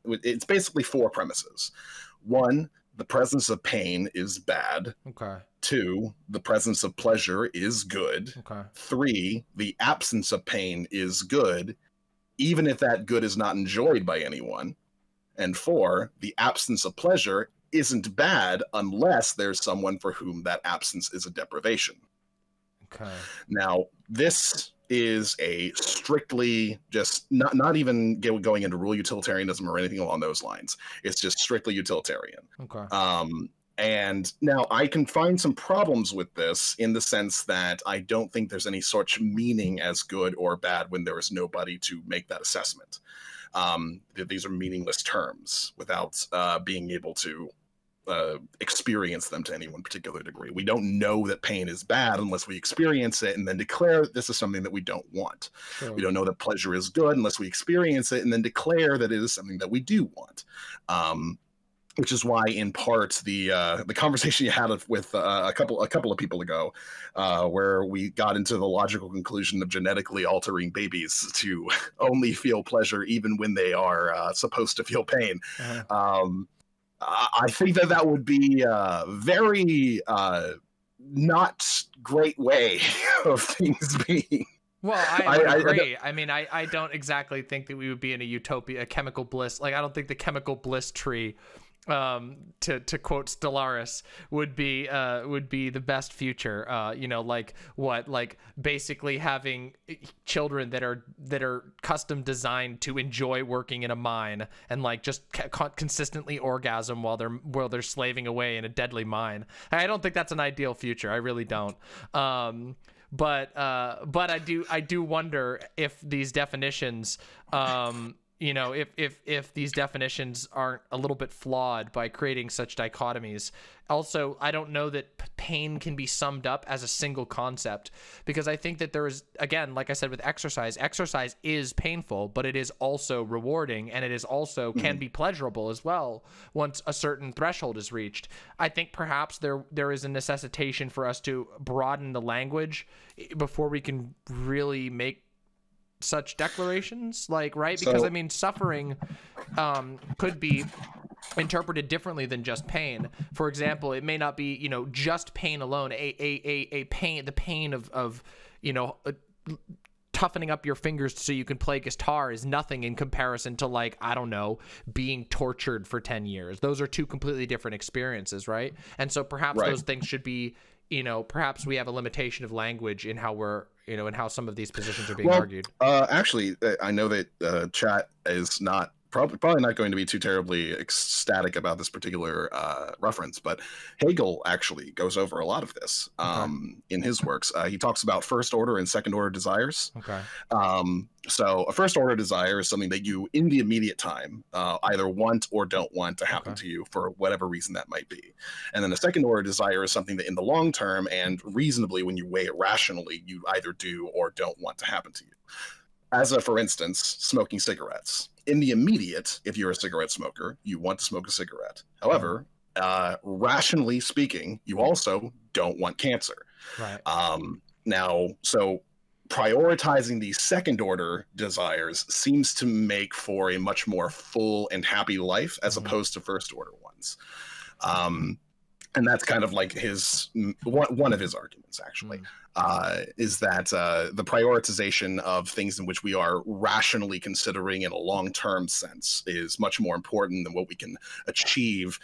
it's basically four premises. One, the presence of pain is bad. Okay. Two, the presence of pleasure is good. Okay. Three, the absence of pain is good, even if that good is not enjoyed by anyone. And four, the absence of pleasure isn't bad unless there's someone for whom that absence is a deprivation. Okay. Now, this is a strictly just not even going into rule utilitarianism or anything along those lines. It's just strictly utilitarian. Okay. And now I can find some problems with this in the sense that I don't think there's any such meaning as good or bad when there is nobody to make that assessment. These are meaningless terms without being able to experience them to any one particular degree. We don't know that pain is bad unless we experience it and then declare that this is something that we don't want. Sure. We don't know that pleasure is good unless we experience it and then declare that it is something that we do want. Which is why, in part, the conversation you had with a couple of people ago, where we got into the logical conclusion of genetically altering babies to only feel pleasure even when they are supposed to feel pain. I think that would be a very not great way of things being. Well, I agree. I mean, I don't exactly think that we would be in a utopia, a chemical bliss. Like, I don't think the chemical bliss tree to quote Stellaris, would be the best future. You know, like what, like basically having children that are custom designed to enjoy working in a mine and like just consistently orgasm while they're slaving away in a deadly mine. I don't think that's an ideal future. I really don't. But I do wonder if these definitions, you know, if these definitions aren't a little bit flawed by creating such dichotomies. Also, I don't know that pain can be summed up as a single concept, because I think that there is, again, like I said with exercise, exercise is painful, but it is also rewarding, and it is also can be pleasurable as well once a certain threshold is reached. I think perhaps there is a necessitation for us to broaden the language before we can really make such declarations, like, right? Because I mean, suffering could be interpreted differently than just pain. For example, it may not be, you know, just pain alone, a pain, the pain of you know, toughening up your fingers so you can play guitar is nothing in comparison to, like, I don't know, being tortured for 10 years. Those are two completely different experiences, right? And so perhaps those things should be, you know, perhaps we have a limitation of language in how we're, you know, and how some of these positions are being argued. Actually, I know that chat is not probably not going to be too terribly ecstatic about this particular reference, but Hegel actually goes over a lot of this in his works. He talks about first order and second order desires. Okay. So a first order desire is something that you, in the immediate time, either want or don't want to happen to you for whatever reason that might be. And then a second order desire is something that in the long term and reasonably, when you weigh it rationally, you either do or don't want to happen to you. As a, for instance, smoking cigarettes. In the immediate, if you're a cigarette smoker, you want to smoke a cigarette. However, rationally speaking, you also don't want cancer. Right. Now, so prioritizing these second order desires seems to make for a much more full and happy life as opposed to first order ones. And that's kind of like his one of his arguments, actually, is that the prioritization of things in which we are rationally considering in a long-term sense is much more important than what we can achieve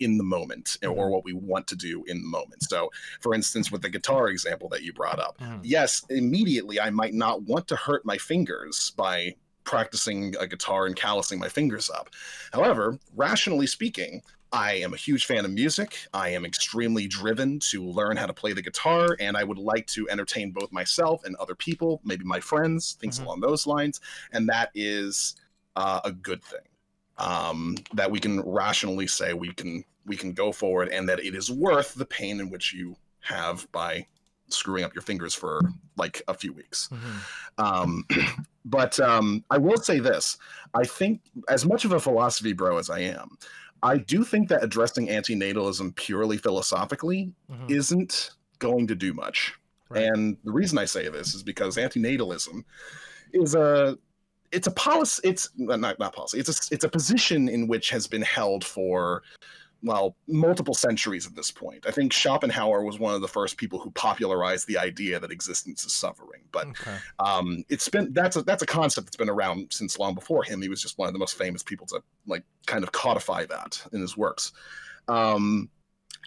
in the moment or what we want to do in the moment. So, for instance, with the guitar example that you brought up, yes, immediately I might not want to hurt my fingers by practicing a guitar and callousing my fingers up. However, rationally speaking, I am a huge fan of music. I am extremely driven to learn how to play the guitar, and I would like to entertain both myself and other people, maybe my friends, things along those lines. And that is a good thing that we can rationally say we can go forward, and that it is worth the pain in which you have by screwing up your fingers for like a few weeks. But I will say this. I think, as much of a philosophy bro as I am, I do think that addressing anti-natalism purely philosophically isn't going to do much. Right. And the reason I say this is because anti-natalism is it's a policy. It's not policy. It's a position in which has been held for, well, multiple centuries at this point. I think Schopenhauer was one of the first people who popularized the idea that existence is suffering. But that's a concept that's been around since long before him. He was just one of the most famous people to like kind of codify that in his works. And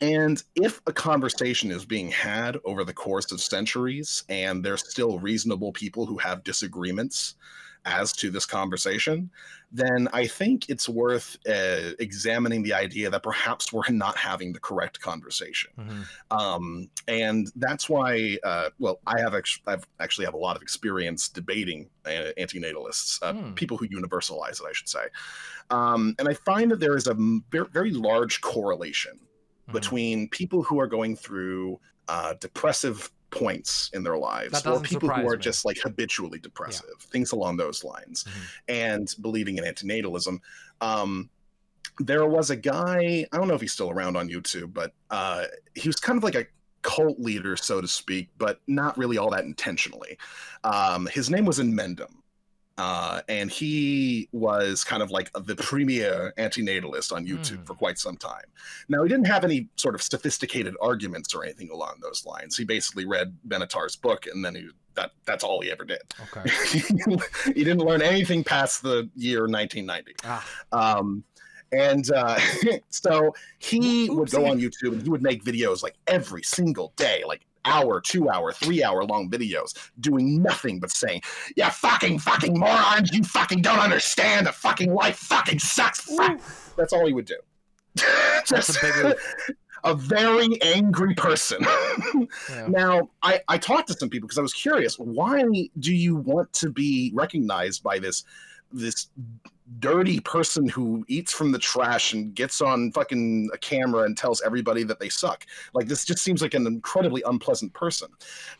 if a conversation is being had over the course of centuries and there's still reasonable people who have disagreements as to this conversation, then I think it's worth examining the idea that perhaps we're not having the correct conversation. And that's why, well, I actually have a lot of experience debating antinatalists, people who universalize it, I should say. And I find that there is a very large correlation between people who are going through depressive points in their lives, or people who are just like habitually depressive, things along those lines, and believing in antinatalism. There was a guy, I don't know if he's still around on YouTube, but he was kind of like a cult leader, so to speak, but not really all that intentionally. His name was Mendham. And he was kind of like the premier antinatalist on YouTube for quite some time. Now, he didn't have any sort of sophisticated arguments or anything along those lines. He basically read Benatar's book, and then that's all he ever did. Okay. He didn't learn anything past the year 1990. And so he would go on YouTube and he would make videos like every single day, like hour, 2 hour, 3 hour long videos, doing nothing but saying, "Yeah, fucking morons, you fucking don't understand that fucking life fucking sucks." That's all he would do. Just a very angry person. Yeah. Now, I talked to some people because I was curious. Why do you want to be recognized by this dirty person who eats from the trash and gets on fucking a camera and tells everybody that they suck? Like, this just seems like an incredibly unpleasant person.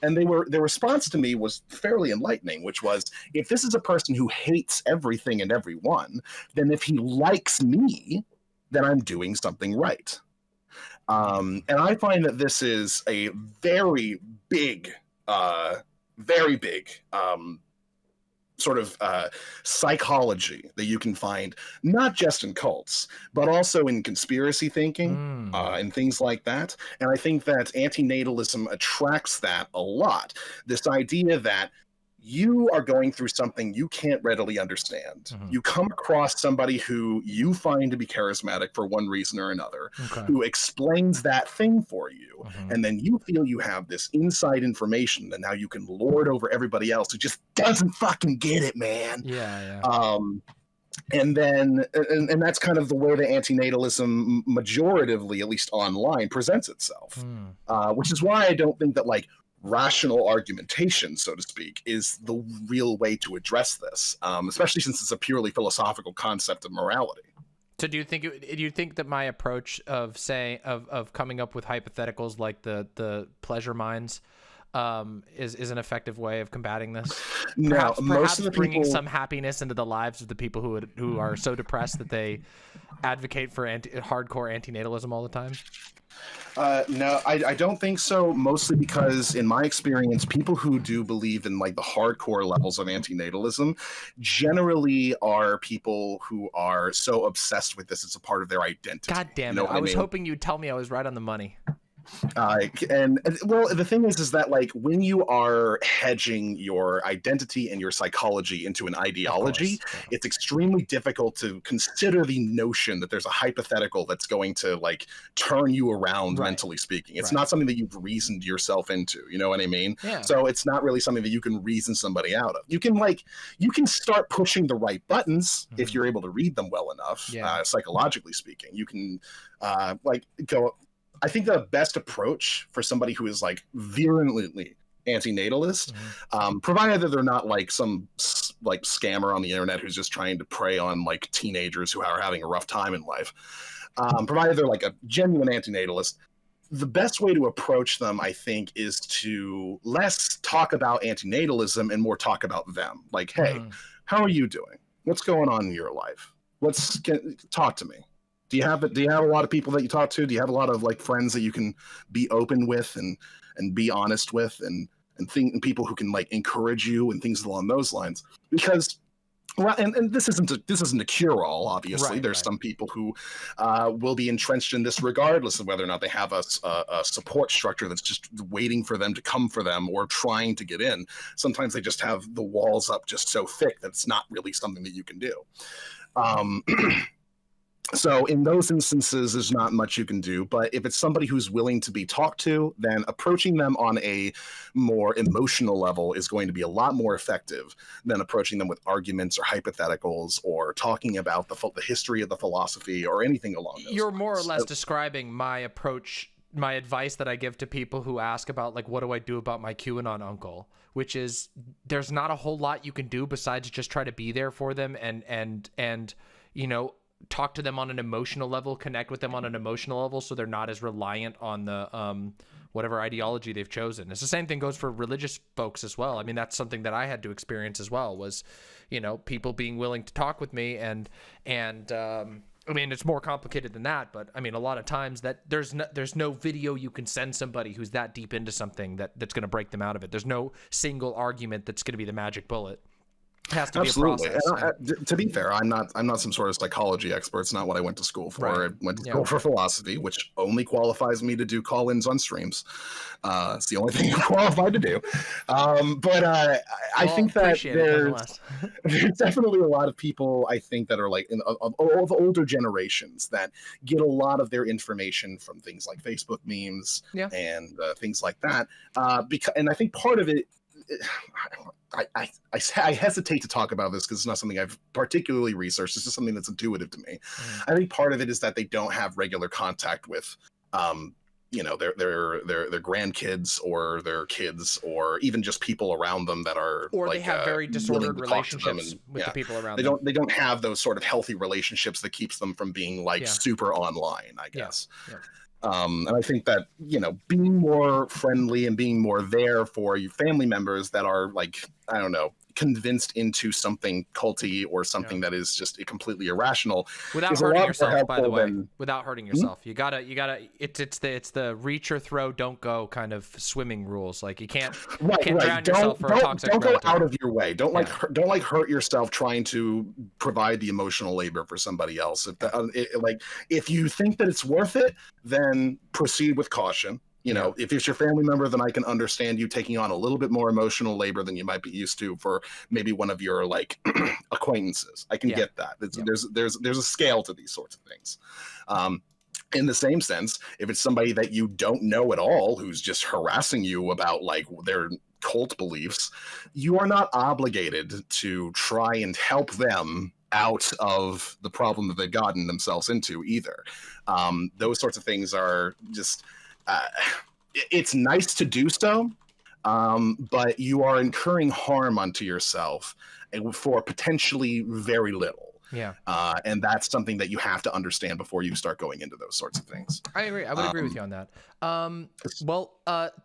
And their response to me was fairly enlightening, which was, if this is a person who hates everything and everyone, then if he likes me, then I'm doing something right. And I find that this is a very big sort of psychology that you can find, not just in cults, but also in conspiracy thinking and things like that. And I think that antinatalism attracts that a lot. This idea that you are going through something you can't readily understand. You come across somebody who you find to be charismatic for one reason or another, who explains that thing for you. And then you feel you have this inside information that now you can lord over everybody else who just doesn't fucking get it, man. Yeah, yeah. And that's kind of the way the antinatalism majoritively, at least online, presents itself, which is why I don't think that, like, rational argumentation, so to speak, is the real way to address this, especially since it's a purely philosophical concept of morality. So do you think that my approach of coming up with hypotheticals like the pleasure minds is an effective way of combating this? No, perhaps most of the bringing people... some happiness into the lives of the people who are so depressed that they advocate for hardcore antinatalism all the time. No, I don't think so, mostly because in my experience, people who do believe in, like, the hardcore levels of antinatalism generally are people who are so obsessed with this, it's a part of their identity. God damn it. I was hoping you'd tell me I was right on the money. And, well, the thing is that, like, when you are hedging your identity and your psychology into an ideology, it's extremely difficult to consider the notion that there's a hypothetical that's going to, like, turn you around mentally speaking. It's not something that you've reasoned yourself into, you know what I mean? Yeah. So it's not really something that you can reason somebody out of. You can, like, you can start pushing the right buttons if you're able to read them well enough, psychologically speaking. You can, like, go... I think the best approach for somebody who is, like, virulently antinatalist, provided that they're not, like, some, like, scammer on the internet who's just trying to prey on, like, teenagers who are having a rough time in life, provided they're, like, a genuine antinatalist, the best way to approach them, I think, is to less talk about antinatalism and more talk about them. Like, hey, how are you doing? What's going on in your life? Talk to me. Do you have a lot of people that you talk to? Do you have a lot of, like, friends that you can be open with and be honest with and people who can, like, encourage you and things along those lines? Because, well, and this isn't a cure-all, obviously. There's some people who will be entrenched in this regardless of whether or not they have a support structure that's just waiting for them to come for them or trying to get in. Sometimes they just have the walls up just so thick that it's not really something that you can do. So in those instances, there's not much you can do. But if it's somebody who's willing to be talked to, then approaching them on a more emotional level is going to be a lot more effective than approaching them with arguments or hypotheticals or talking about the history of the philosophy or anything along those lines. You're more or less describing my approach, my advice that I give to people who ask about, like, what do I do about my QAnon uncle? Which is, there's not a whole lot you can do besides just try to be there for them and you know, talk to them on an emotional level, connect with them on an emotional level so they're not as reliant on the whatever ideology they've chosen. It's the same thing goes for religious folks as well. I mean, that's something that I had to experience as well, was, you know, people being willing to talk with me and I mean, it's more complicated than that, but I mean, a lot of times that there's no video you can send somebody who's that deep into something that's going to break them out of it. There's no single argument that's going to be the magic bullet. has to be a process. And to be fair, I'm not some sort of psychology expert. It's not what I went to school for. Right. I went to school for philosophy, which only qualifies me to do call-ins on streams. It's the only thing I'm qualified to do. I think that there's definitely a lot of people, I think, that are like of older generations that get a lot of their information from things like Facebook memes and things like that. And I think part of it, I hesitate to talk about this because it's not something I've particularly researched. It's just something that's intuitive to me. I think part of it is that they don't have regular contact with, you know, their grandkids or their kids, or even just people around them that are, or like, they have very disordered relationships and, with the people around them. They don't have those sort of healthy relationships that keeps them from being like super online, I guess. Yeah. Yeah. And I think that, you know, being more friendly and being more there for your family members that are like, I don't know, convinced into something culty or something that is just completely irrational. Without hurting yourself, by the way, without hurting yourself. You gotta, it's the reach or throw, don't go kind of swimming rules. Like you can't drown yourself for a toxic relative. Don't go out of your way. Don't hurt yourself trying to provide the emotional labor for somebody else. If that, if you think that it's worth it, then proceed with caution. You know, if it's your family member, then I can understand you taking on a little bit more emotional labor than you might be used to for maybe one of your like acquaintances. I can get that. There's a scale to these sorts of things. In the same sense, if it's somebody that you don't know at all who's just harassing you about like their cult beliefs, you are not obligated to try and help them out of the problem that they've gotten themselves into either. Those sorts of things are just... it's nice to do so, but you are incurring harm onto yourself for potentially very little. Yeah. And that's something that you have to understand before you start going into those sorts of things. I agree. I would agree with you on that.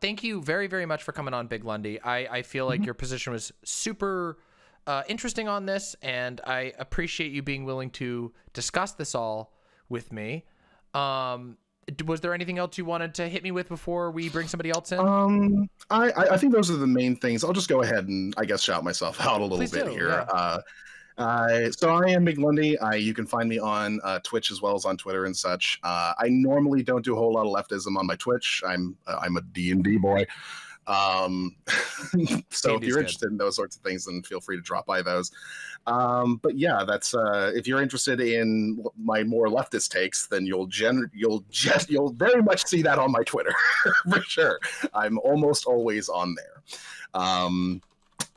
Thank you very, very much for coming on, Big Lundy. I feel like your position was super interesting on this, and I appreciate you being willing to discuss this all with me. Was there anything else you wanted to hit me with before we bring somebody else in? I think those are the main things. I'll just go ahead and I guess shout myself out a little bit here. Yeah. So I am Big Lundy. You can find me on Twitch as well as on Twitter and such. I normally don't do a whole lot of leftism on my Twitch. I'm a D&D boy. So if you're interested in those sorts of things, then feel free to drop by those. But yeah, that's if you're interested in my more leftist takes, then you'll very much see that on my Twitter for sure. I'm almost always on there.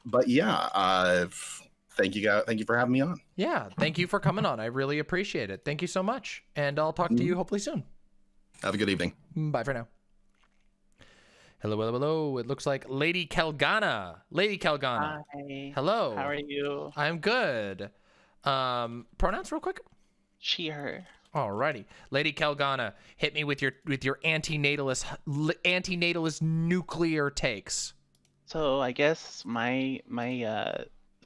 But yeah, thank you guys. Thank you for having me on. Yeah, thank you for coming on. I really appreciate it. Thank you so much, and I'll talk to you hopefully soon. Have a good evening. Bye for now. Hello, hello, hello. It looks like Lady Kelgana. Lady Kelgana. Hi. Hello. How are you? I'm good. Pronouns real quick? She, her. Alrighty. Lady Kelgana, hit me with your anti-natalist nuclear takes. So I guess my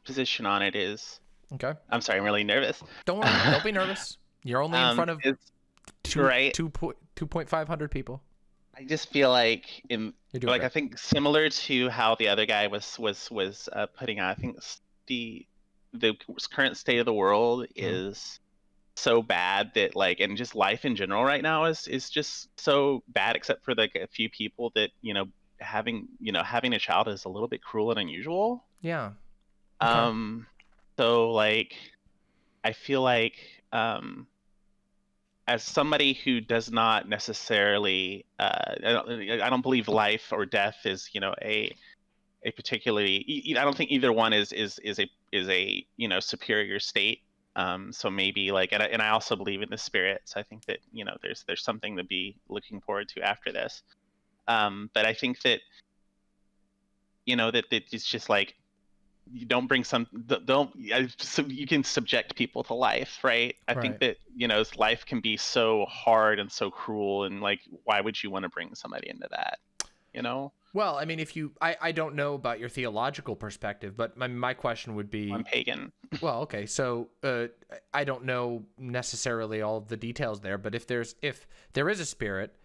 position on it is... Okay. I'm sorry, I'm really nervous. Don't worry, don't be nervous. You're only in front of 2,500 people. I just feel like I think similar to how the other guy was putting out, I think the current state of the world is so bad that and just life in general right now is just so bad, except for like a few people that, you know, having a child is a little bit cruel and unusual. Yeah. Okay. So like, I feel like, as somebody who does not necessarily, I don't believe life or death is, you know, a particularly, I don't think either one is a you know, superior state. So maybe like, and I also believe in the spirit. So I think that, you know, there's something to be looking forward to after this. But I think that, you know, that it's just like, you don't bring you can subject people to life, right? I think that, you know, life can be so hard and so cruel, and like, why would you want to bring somebody into that, you know? Well, I mean, if you, I don't know about your theological perspective, but my question would be, I'm pagan. Well, okay. So, I don't know necessarily all of the details there, but if there is a spirit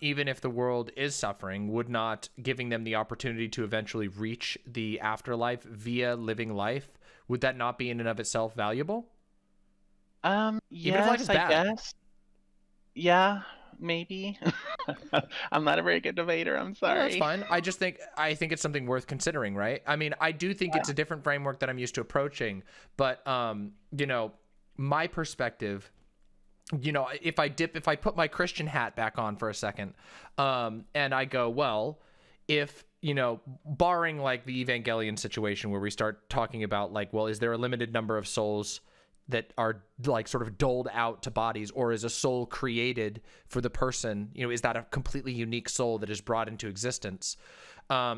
even if the world is suffering, would not giving them the opportunity to eventually reach the afterlife via living life, would that not be in and of itself valuable? Yes, I guess. Yeah, maybe. I'm not a very good debater. I'm sorry. No, that's fine. I think it's something worth considering, right? I mean, I do think it's a different framework that I'm used to approaching, but you know, my perspective, you know, if I put my Christian hat back on for a second, and I go, well, if, you know, barring like the Evangelion situation where we start talking about like, well, is there a limited number of souls that are like sort of doled out to bodies, or is a soul created for the person? You know, is that a completely unique soul that is brought into existence? If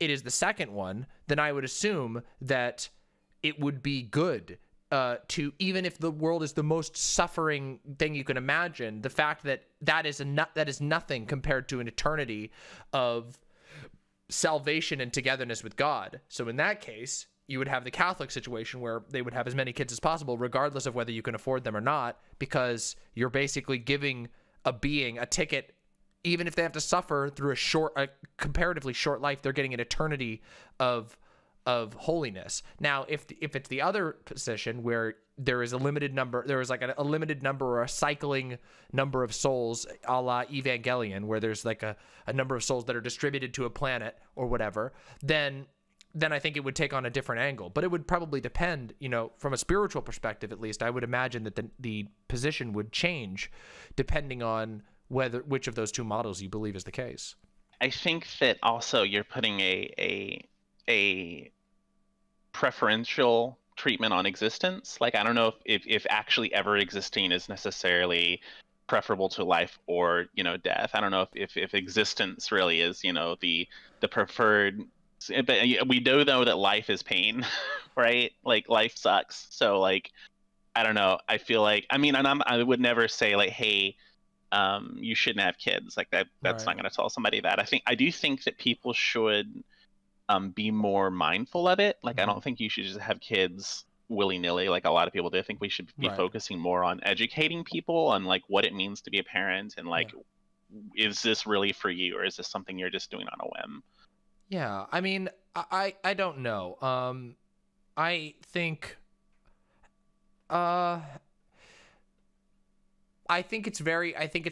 it is the second one, then I would assume that it would be good to, even if the world is the most suffering thing you can imagine, the fact that that is nothing compared to an eternity of salvation and togetherness with God. So in that case, you would have the Catholic situation where they would have as many kids as possible, regardless of whether you can afford them or not, because you're basically giving a being a ticket. Even if they have to suffer through a comparatively short life, they're getting an eternity of holiness. Now, if it's the other position where there is a limited number, there is like a limited number or a cycling number of souls, a la Evangelion, where there's like a number of souls that are distributed to a planet or whatever, then I think it would take on a different angle. But it would probably depend, you know, from a spiritual perspective at least, I would imagine that the position would change depending on which of those two models you believe is the case. I think that also you're putting a preferential treatment on existence. Like, I don't know if actually ever existing is necessarily preferable to life or, you know, death. I don't know if existence really is, you know, the preferred. But we do know that life is pain, right? Like, life sucks. So, like, I don't know. I feel like, I mean, and I would never say, like, hey, you shouldn't have kids. Like, that's right. Not going to tell somebody that. I do think that people should be more mindful of it. Like, mm-hmm. I don't think you should just have kids willy-nilly like a lot of people do. I think we should be focusing more on educating people on, like, what it means to be a parent and, like, is this really for you, or is this something you're just doing on a whim? Yeah, I mean, I don't know. I think I think it's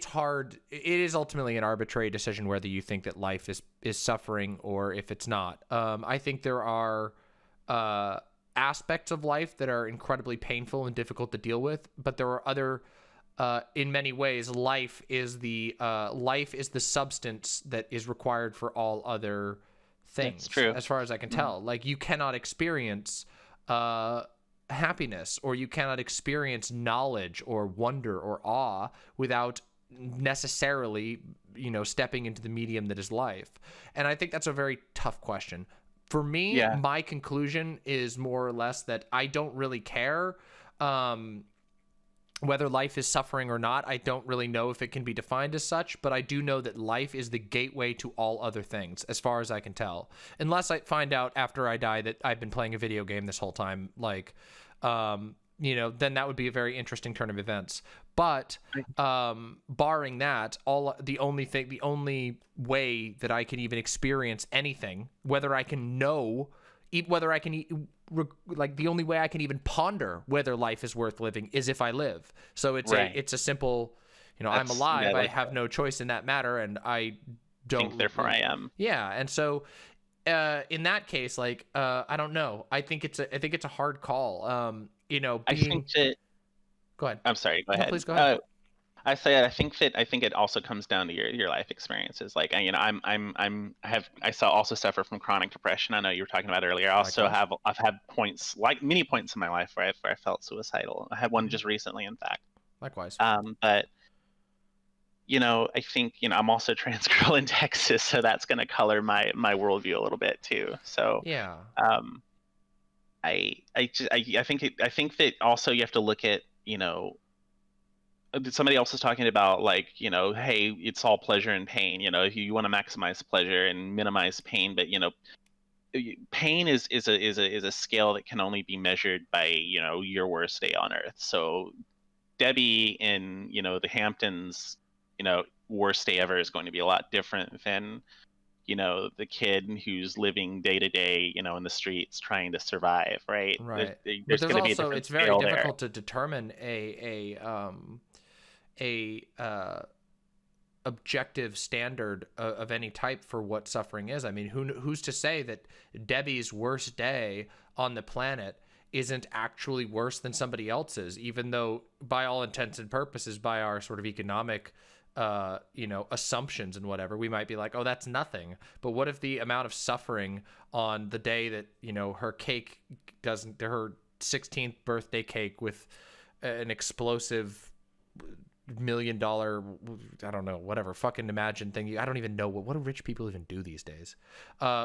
hard. It is ultimately an arbitrary decision whether you think that life is suffering or if it's not. I think there are aspects of life that are incredibly painful and difficult to deal with, but there are other in many ways, life is the substance that is required for all other things. That's true. As far as I can tell, like, you cannot experience happiness, or you cannot experience knowledge or wonder or awe without necessarily, you know, stepping into the medium that is life. And I think that's a very tough question for me. Yeah. My conclusion is more or less that I don't really care whether life is suffering or not. I don't really know if it can be defined as such, but I do know that life is the gateway to all other things, as far as I can tell. Unless I find out after I die that I've been playing a video game this whole time, like, you know, then that would be a very interesting turn of events. But barring that, the only way that I can even experience anything, whether I can know, whether I can, like, the only way I can even ponder whether life is worth living is if I live. So it's a simple, you know, that's, I'm alive. Yeah, like, I have no choice in that matter, and I don't think, therefore I am. Yeah. And so in that case, like, I don't know. I think it's a hard call. You know, I think that, go ahead. I'm sorry. Go ahead. Please go ahead. I think it also comes down to your life experiences. Like, you know, I also suffer from chronic depression. I know you were talking about earlier. I also I've had points, like, many points in my life where I felt suicidal. I had one just recently, in fact. Likewise. But, you know, I think, you know, I'm also a trans girl in Texas, so that's going to color my worldview a little bit too. So yeah. I think that also you have to look at, you know, somebody else is talking about, like, you know, hey, it's all pleasure and pain. You know, you want to maximize pleasure and minimize pain, but, you know, pain is a scale that can only be measured by, you know, your worst day on earth. So Debbie in, you know, the Hamptons, you know, worst day ever is going to be a lot different than, you know, the kid who's living day to day, you know, in the streets trying to survive, right? Right. There's going to be a different it's very difficult there. To determine a objective standard of any type for what suffering is. I mean, who's to say that Debbie's worst day on the planet isn't actually worse than somebody else's, even though by all intents and purposes, by our sort of economic you know, assumptions and whatever, we might be like, oh, that's nothing. But what if the amount of suffering on the day that, you know, her cake doesn't, her 16th birthday cake with an explosive $1 million, I don't know, whatever fucking imagined thing, I don't even know what do rich people even do these days,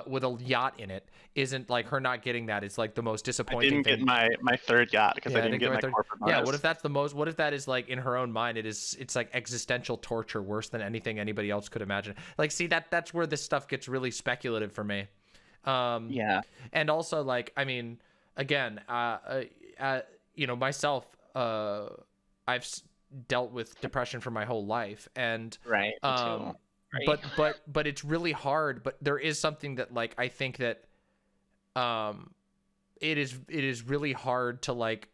with a yacht in it, isn't like her not getting that, it's like the most disappointing thing. I didn't get my third yacht because I didn't get my corporate bonus. Yeah, what if that's the most, what if that is like in her own mind, it's like existential torture worse than anything anybody else could imagine. Like, see, that's where this stuff gets really speculative for me. Yeah. And also, like, I mean, again, you know, myself, I've dealt with depression for my whole life, and right, right. but it's really hard, but there is something that, like, I think that it is really hard to, like,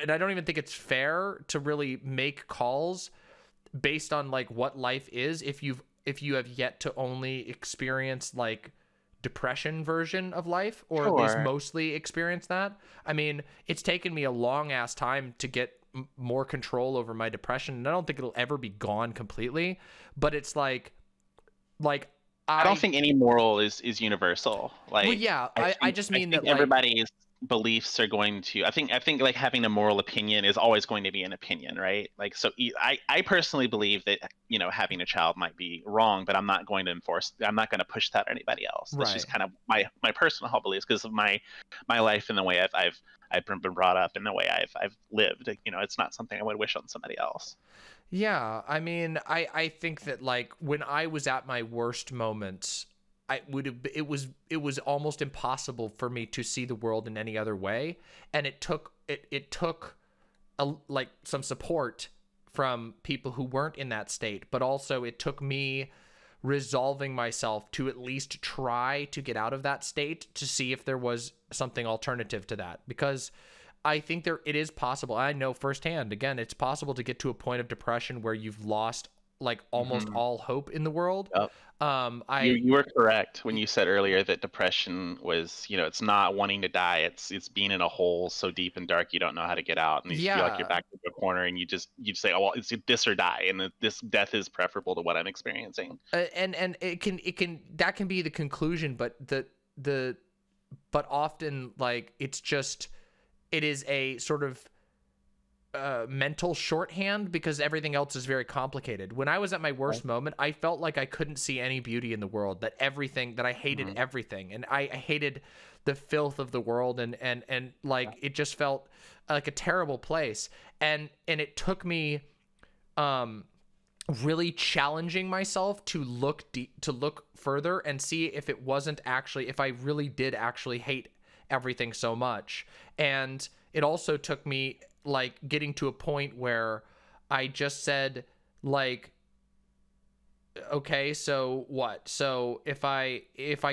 and I don't even think it's fair to really make calls based on, like, what life is if you have yet to only experience, like, depression version of life, or sure, at least mostly experience that. I mean, it's taken me a long ass time to get more control over my depression, and I don't think it'll ever be gone completely, but it's like I don't think any moral is universal. Like, well, yeah, I just mean that everybody's, like, beliefs are going to, I think like having a moral opinion is always going to be an opinion, right? Like, so I personally believe that, you know, having a child might be wrong, but I'm not going to push that on anybody else. That's right. Just kind of my personal beliefs because of my life and the way I've been brought up in the way I've lived. You know, it's not something I would wish on somebody else. Yeah, I mean, I think that, like, when I was at my worst moments, it was almost impossible for me to see the world in any other way, and it took like some support from people who weren't in that state, but also it took me resolving myself to at least try to get out of that state to see if there was something alternative to that, because I think it is possible. I know firsthand, again, it's possible to get to a point of depression where you've lost, like, almost all hope in the world. Oh. You were correct when you said earlier that depression was, you know, it's not wanting to die, it's being in a hole so deep and dark you don't know how to get out, and you feel like you're back in the corner, and you just say, oh, well, it's this or die, and this death is preferable to what I'm experiencing. And it can that can be the conclusion, but but often, like, it's just, it is a sort of mental shorthand because everything else is very complicated. When I was at my worst moment, I felt like I couldn't see any beauty in the world, that everything, that I hated everything, and I hated the filth of the world, and like, it just felt like a terrible place. And it took me really challenging myself to look deep, to look further, and see if it wasn't actually, if I really did actually hate everything so much. And it also took me, like, getting to a point where I just said, like, okay, so what? So if I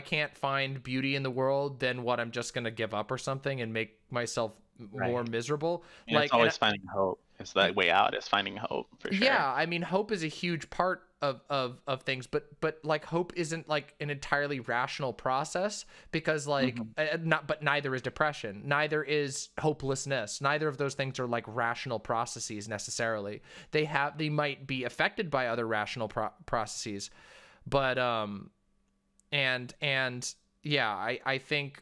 can't find beauty in the world, then what? I'm just gonna give up or something and make myself more miserable. And, like, it's always finding hope. It's that way out. It's finding hope, for sure. Yeah, I mean, hope is a huge part of things, but like, hope isn't, like, an entirely rational process, because, like, but neither is depression, neither is hopelessness, neither of those things are, like, rational processes necessarily. They might be affected by other rational processes, but yeah, I think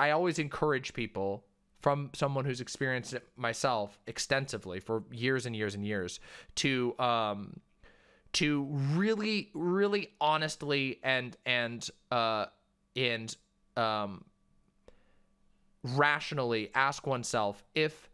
I always encourage people, from someone who's experienced it myself extensively for years and years and years, to really, really honestly and rationally ask oneself if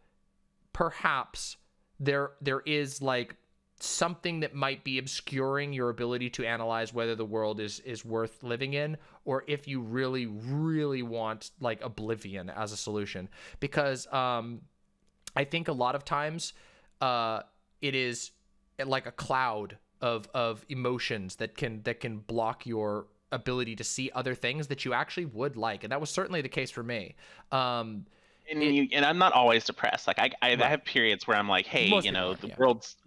perhaps there is, like, something that might be obscuring your ability to analyze whether the world is worth living in, or if you really, really want, like, oblivion as a solution. Because I think a lot of times it is like a cloud of emotions that can block your ability to see other things that you actually would like. And that was certainly the case for me. And I'm not always depressed. Like I have periods where I'm like, hey, you know, the world's,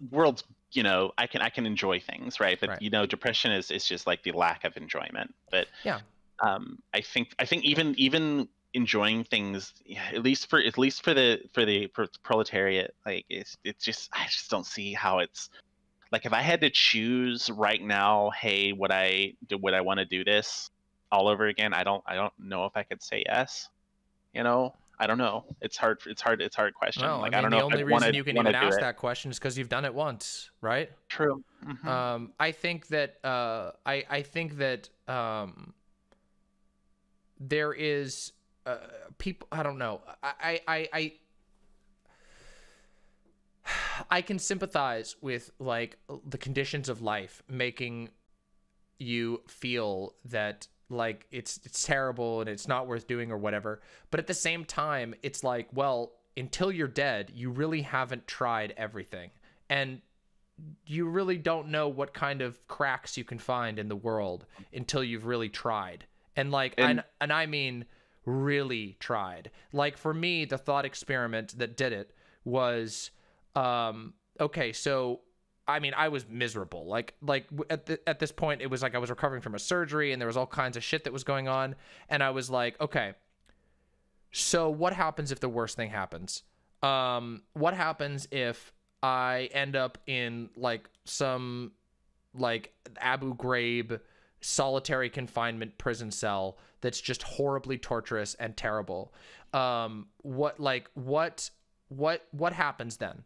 you know, I can enjoy things. Right. But you know, depression is just like the lack of enjoyment. But yeah, I think even enjoying things, at least for the proletariat, like it's just, I just don't see how it's like, if I had to choose right now, hey, would I want to do this all over again? I don't know if I could say yes, you know? I don't know. It's hard question. Well, like, I mean, I don't know. The only reason you can even ask that question is because you've done it once, right? True. Mm-hmm. I think that there is people. I don't know. I can sympathize with like the conditions of life making you feel that. Like it's terrible and it's not worth doing or whatever. But at the same time, it's like, well, until you're dead, you really haven't tried everything. And you really don't know what kind of cracks you can find in the world until you've really tried. And like, and I mean, really tried. Like for me, the thought experiment that did it was, okay, so I mean, I was miserable. Like at this point, it was like I was recovering from a surgery and there was all kinds of shit that was going on. And I was like, okay, so what happens if the worst thing happens? What happens if I end up in like some like Abu Ghraib solitary confinement prison cell that's just horribly torturous and terrible? What happens then?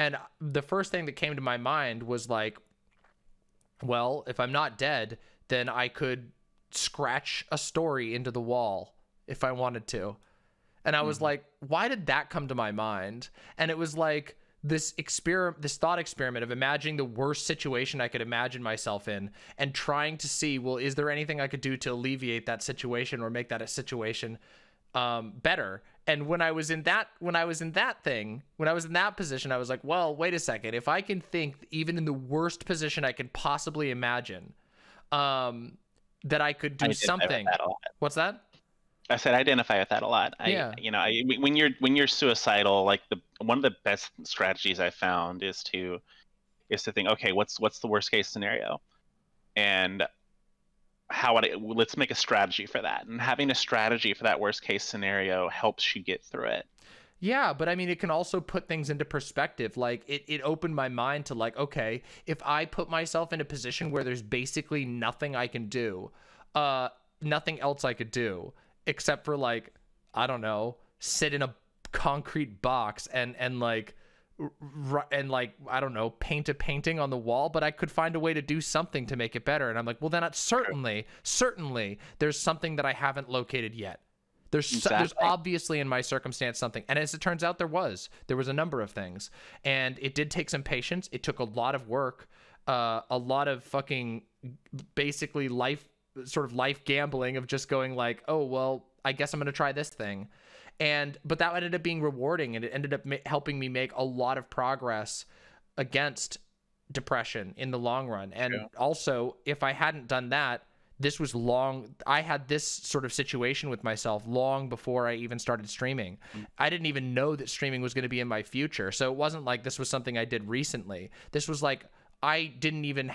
And the first thing that came to my mind was like, well, if I'm not dead, then I could scratch a story into the wall if I wanted to. And I was like, why did that come to my mind? And it was like this thought experiment of imagining the worst situation I could imagine myself in and trying to see, well, is there anything I could do to alleviate that situation or make that a situation better? And when I was in that position, I was like, well, wait a second. If I can think even in the worst position I could possibly imagine, that I could do something. What's that? I said, I identify with that a lot. Yeah. You know, when you're suicidal, like one of the best strategies I found is to think, okay, what's the worst case scenario? And let's make a strategy for that. And having a strategy for that worst case scenario helps you get through it. Yeah, but I mean, it can also put things into perspective. Like it opened my mind to like, okay, if I put myself in a position where there's basically nothing I can do, nothing else I could do except for like, I don't know, sit in a concrete box and like I don't know, paint a painting on the wall, but I could find a way to do something to make it better. And I'm like, well, then certainly there's something that I haven't located yet. There's obviously in my circumstance something. And as it turns out, there was a number of things, and it did take some patience. It took a lot of work, a lot of fucking basically sort of life gambling of just going like, oh, well, I guess I'm going to try this thing. But that ended up being rewarding, and it ended up helping me make a lot of progress against depression in the long run. And also, if I hadn't done that, I had this sort of situation with myself long before I even started streaming. I didn't even know that streaming was going to be in my future. So it wasn't like this was something I did recently. This was like, I didn't even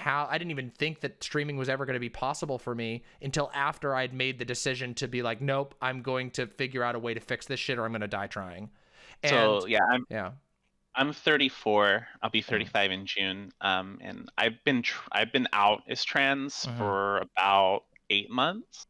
think that streaming was ever going to be possible for me until after I'd made the decision to be like, nope, I'm going to figure out a way to fix this shit or I'm going to die trying. And so I'm 34. I'll be 35 in June. And I've been out as trans for about 8 months.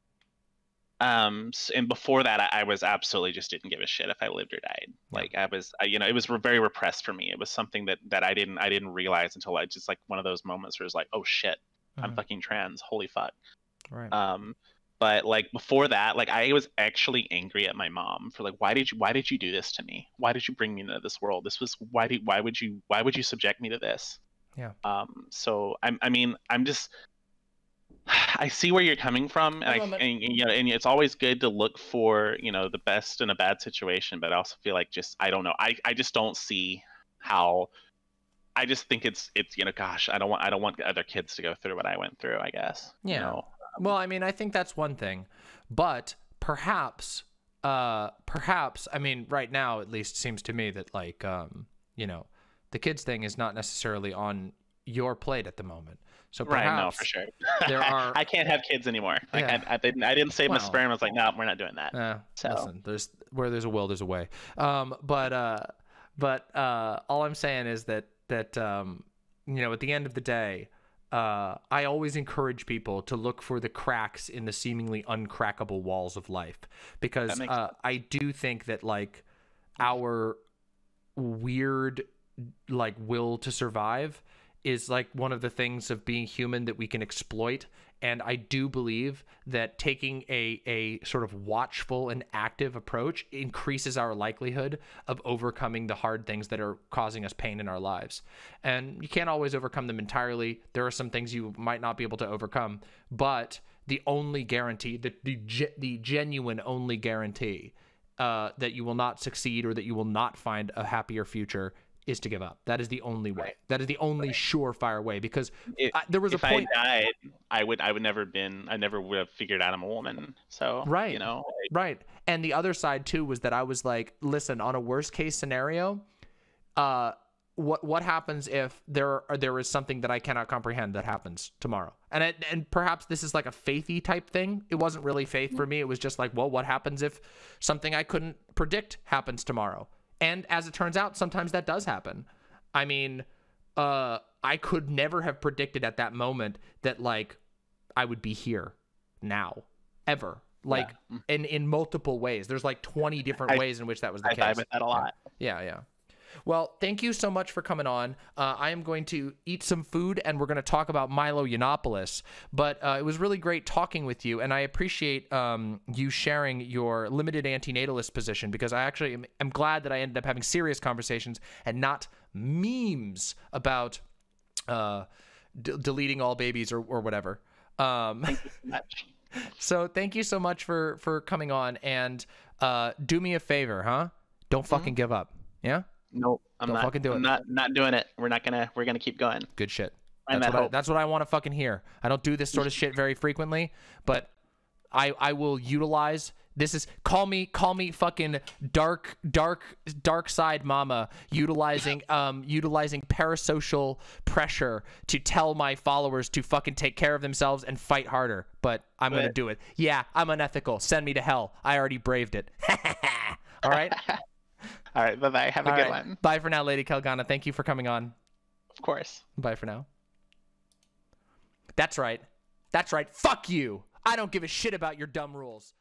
And before that, I was absolutely just didn't give a shit if I lived or died. Like it was very repressed for me. It was something that I didn't realize until I just like one of those moments where it's like, oh shit, I'm fucking trans. Holy fuck. Right. But like before that, like I was actually angry at my mom for like, why did you do this to me? Why did you bring me into this world? Why would you subject me to this? Yeah. So I mean, I'm just, I see where you're coming from, and it's always good to look for, you know, the best in a bad situation, but I also feel like I don't know. I just don't see how I just think it's you know, gosh, I don't want other kids to go through what I went through, I guess. Yeah. You know? Well, I mean, I think that's one thing, but perhaps, I mean, right now at least seems to me that, like, you know, the kids thing is not necessarily on your plate at the moment. So perhaps right, no, for sure. There are... I can't have kids anymore. Like, yeah. I didn't save my sperm. I was like, no, we're not doing that. So listen, where there's a will, there's a way. But all I'm saying is that you know, at the end of the day, I always encourage people to look for the cracks in the seemingly uncrackable walls of life, because I do think that, like, our weird, like, will to survive is, like, one of the things of being human that we can exploit. And I do believe that taking a sort of watchful and active approach increases our likelihood of overcoming the hard things that are causing us pain in our lives. And you can't always overcome them entirely. There are some things you might not be able to overcome, but the only guarantee, the genuine only guarantee that you will not succeed or that you will not find a happier future is to give up. That is the only way. Right. That is the only surefire way, because there was a point. If I died, I never would have figured out I'm a woman. So, right. You know, right. And the other side too, was that I was like, listen, on a worst case scenario, what happens if there is something that I cannot comprehend that happens tomorrow? And perhaps this is like a faithy type thing. It wasn't really faith for me. It was just like, well, what happens if something I couldn't predict happens tomorrow? And as it turns out, sometimes that does happen. I mean, I could never have predicted at that moment that, like, I would be here now, ever. Like, yeah. in multiple ways. There's, like, 20 different ways in which that was the case. I vibe at that a lot. Yeah, yeah. Well, thank you so much for coming on. I am going to eat some food, and we're going to talk about Milo Yiannopoulos. But it was really great talking with you, and I appreciate you sharing your limited anti-natalist position, because I actually am glad that I ended up having serious conversations and not memes about deleting all babies or whatever. Thank you so much. So thank you so much for coming on, and do me a favor, huh? Don't fucking give up, yeah? Nope, I'm not doing it. We're gonna keep going. Good shit. That's what I want to fucking hear. I don't do this sort of shit very frequently, but I will utilize this. Is call me fucking dark side mama, utilizing parasocial pressure to tell my followers to fucking take care of themselves and fight harder. But I'm gonna do it. Yeah, I'm unethical. Send me to hell. I already braved it. All right. All right, bye-bye. Have a good one. Bye for now, Lady Kelgana. Thank you for coming on. Of course. Bye for now. That's right. That's right. Fuck you. I don't give a shit about your dumb rules.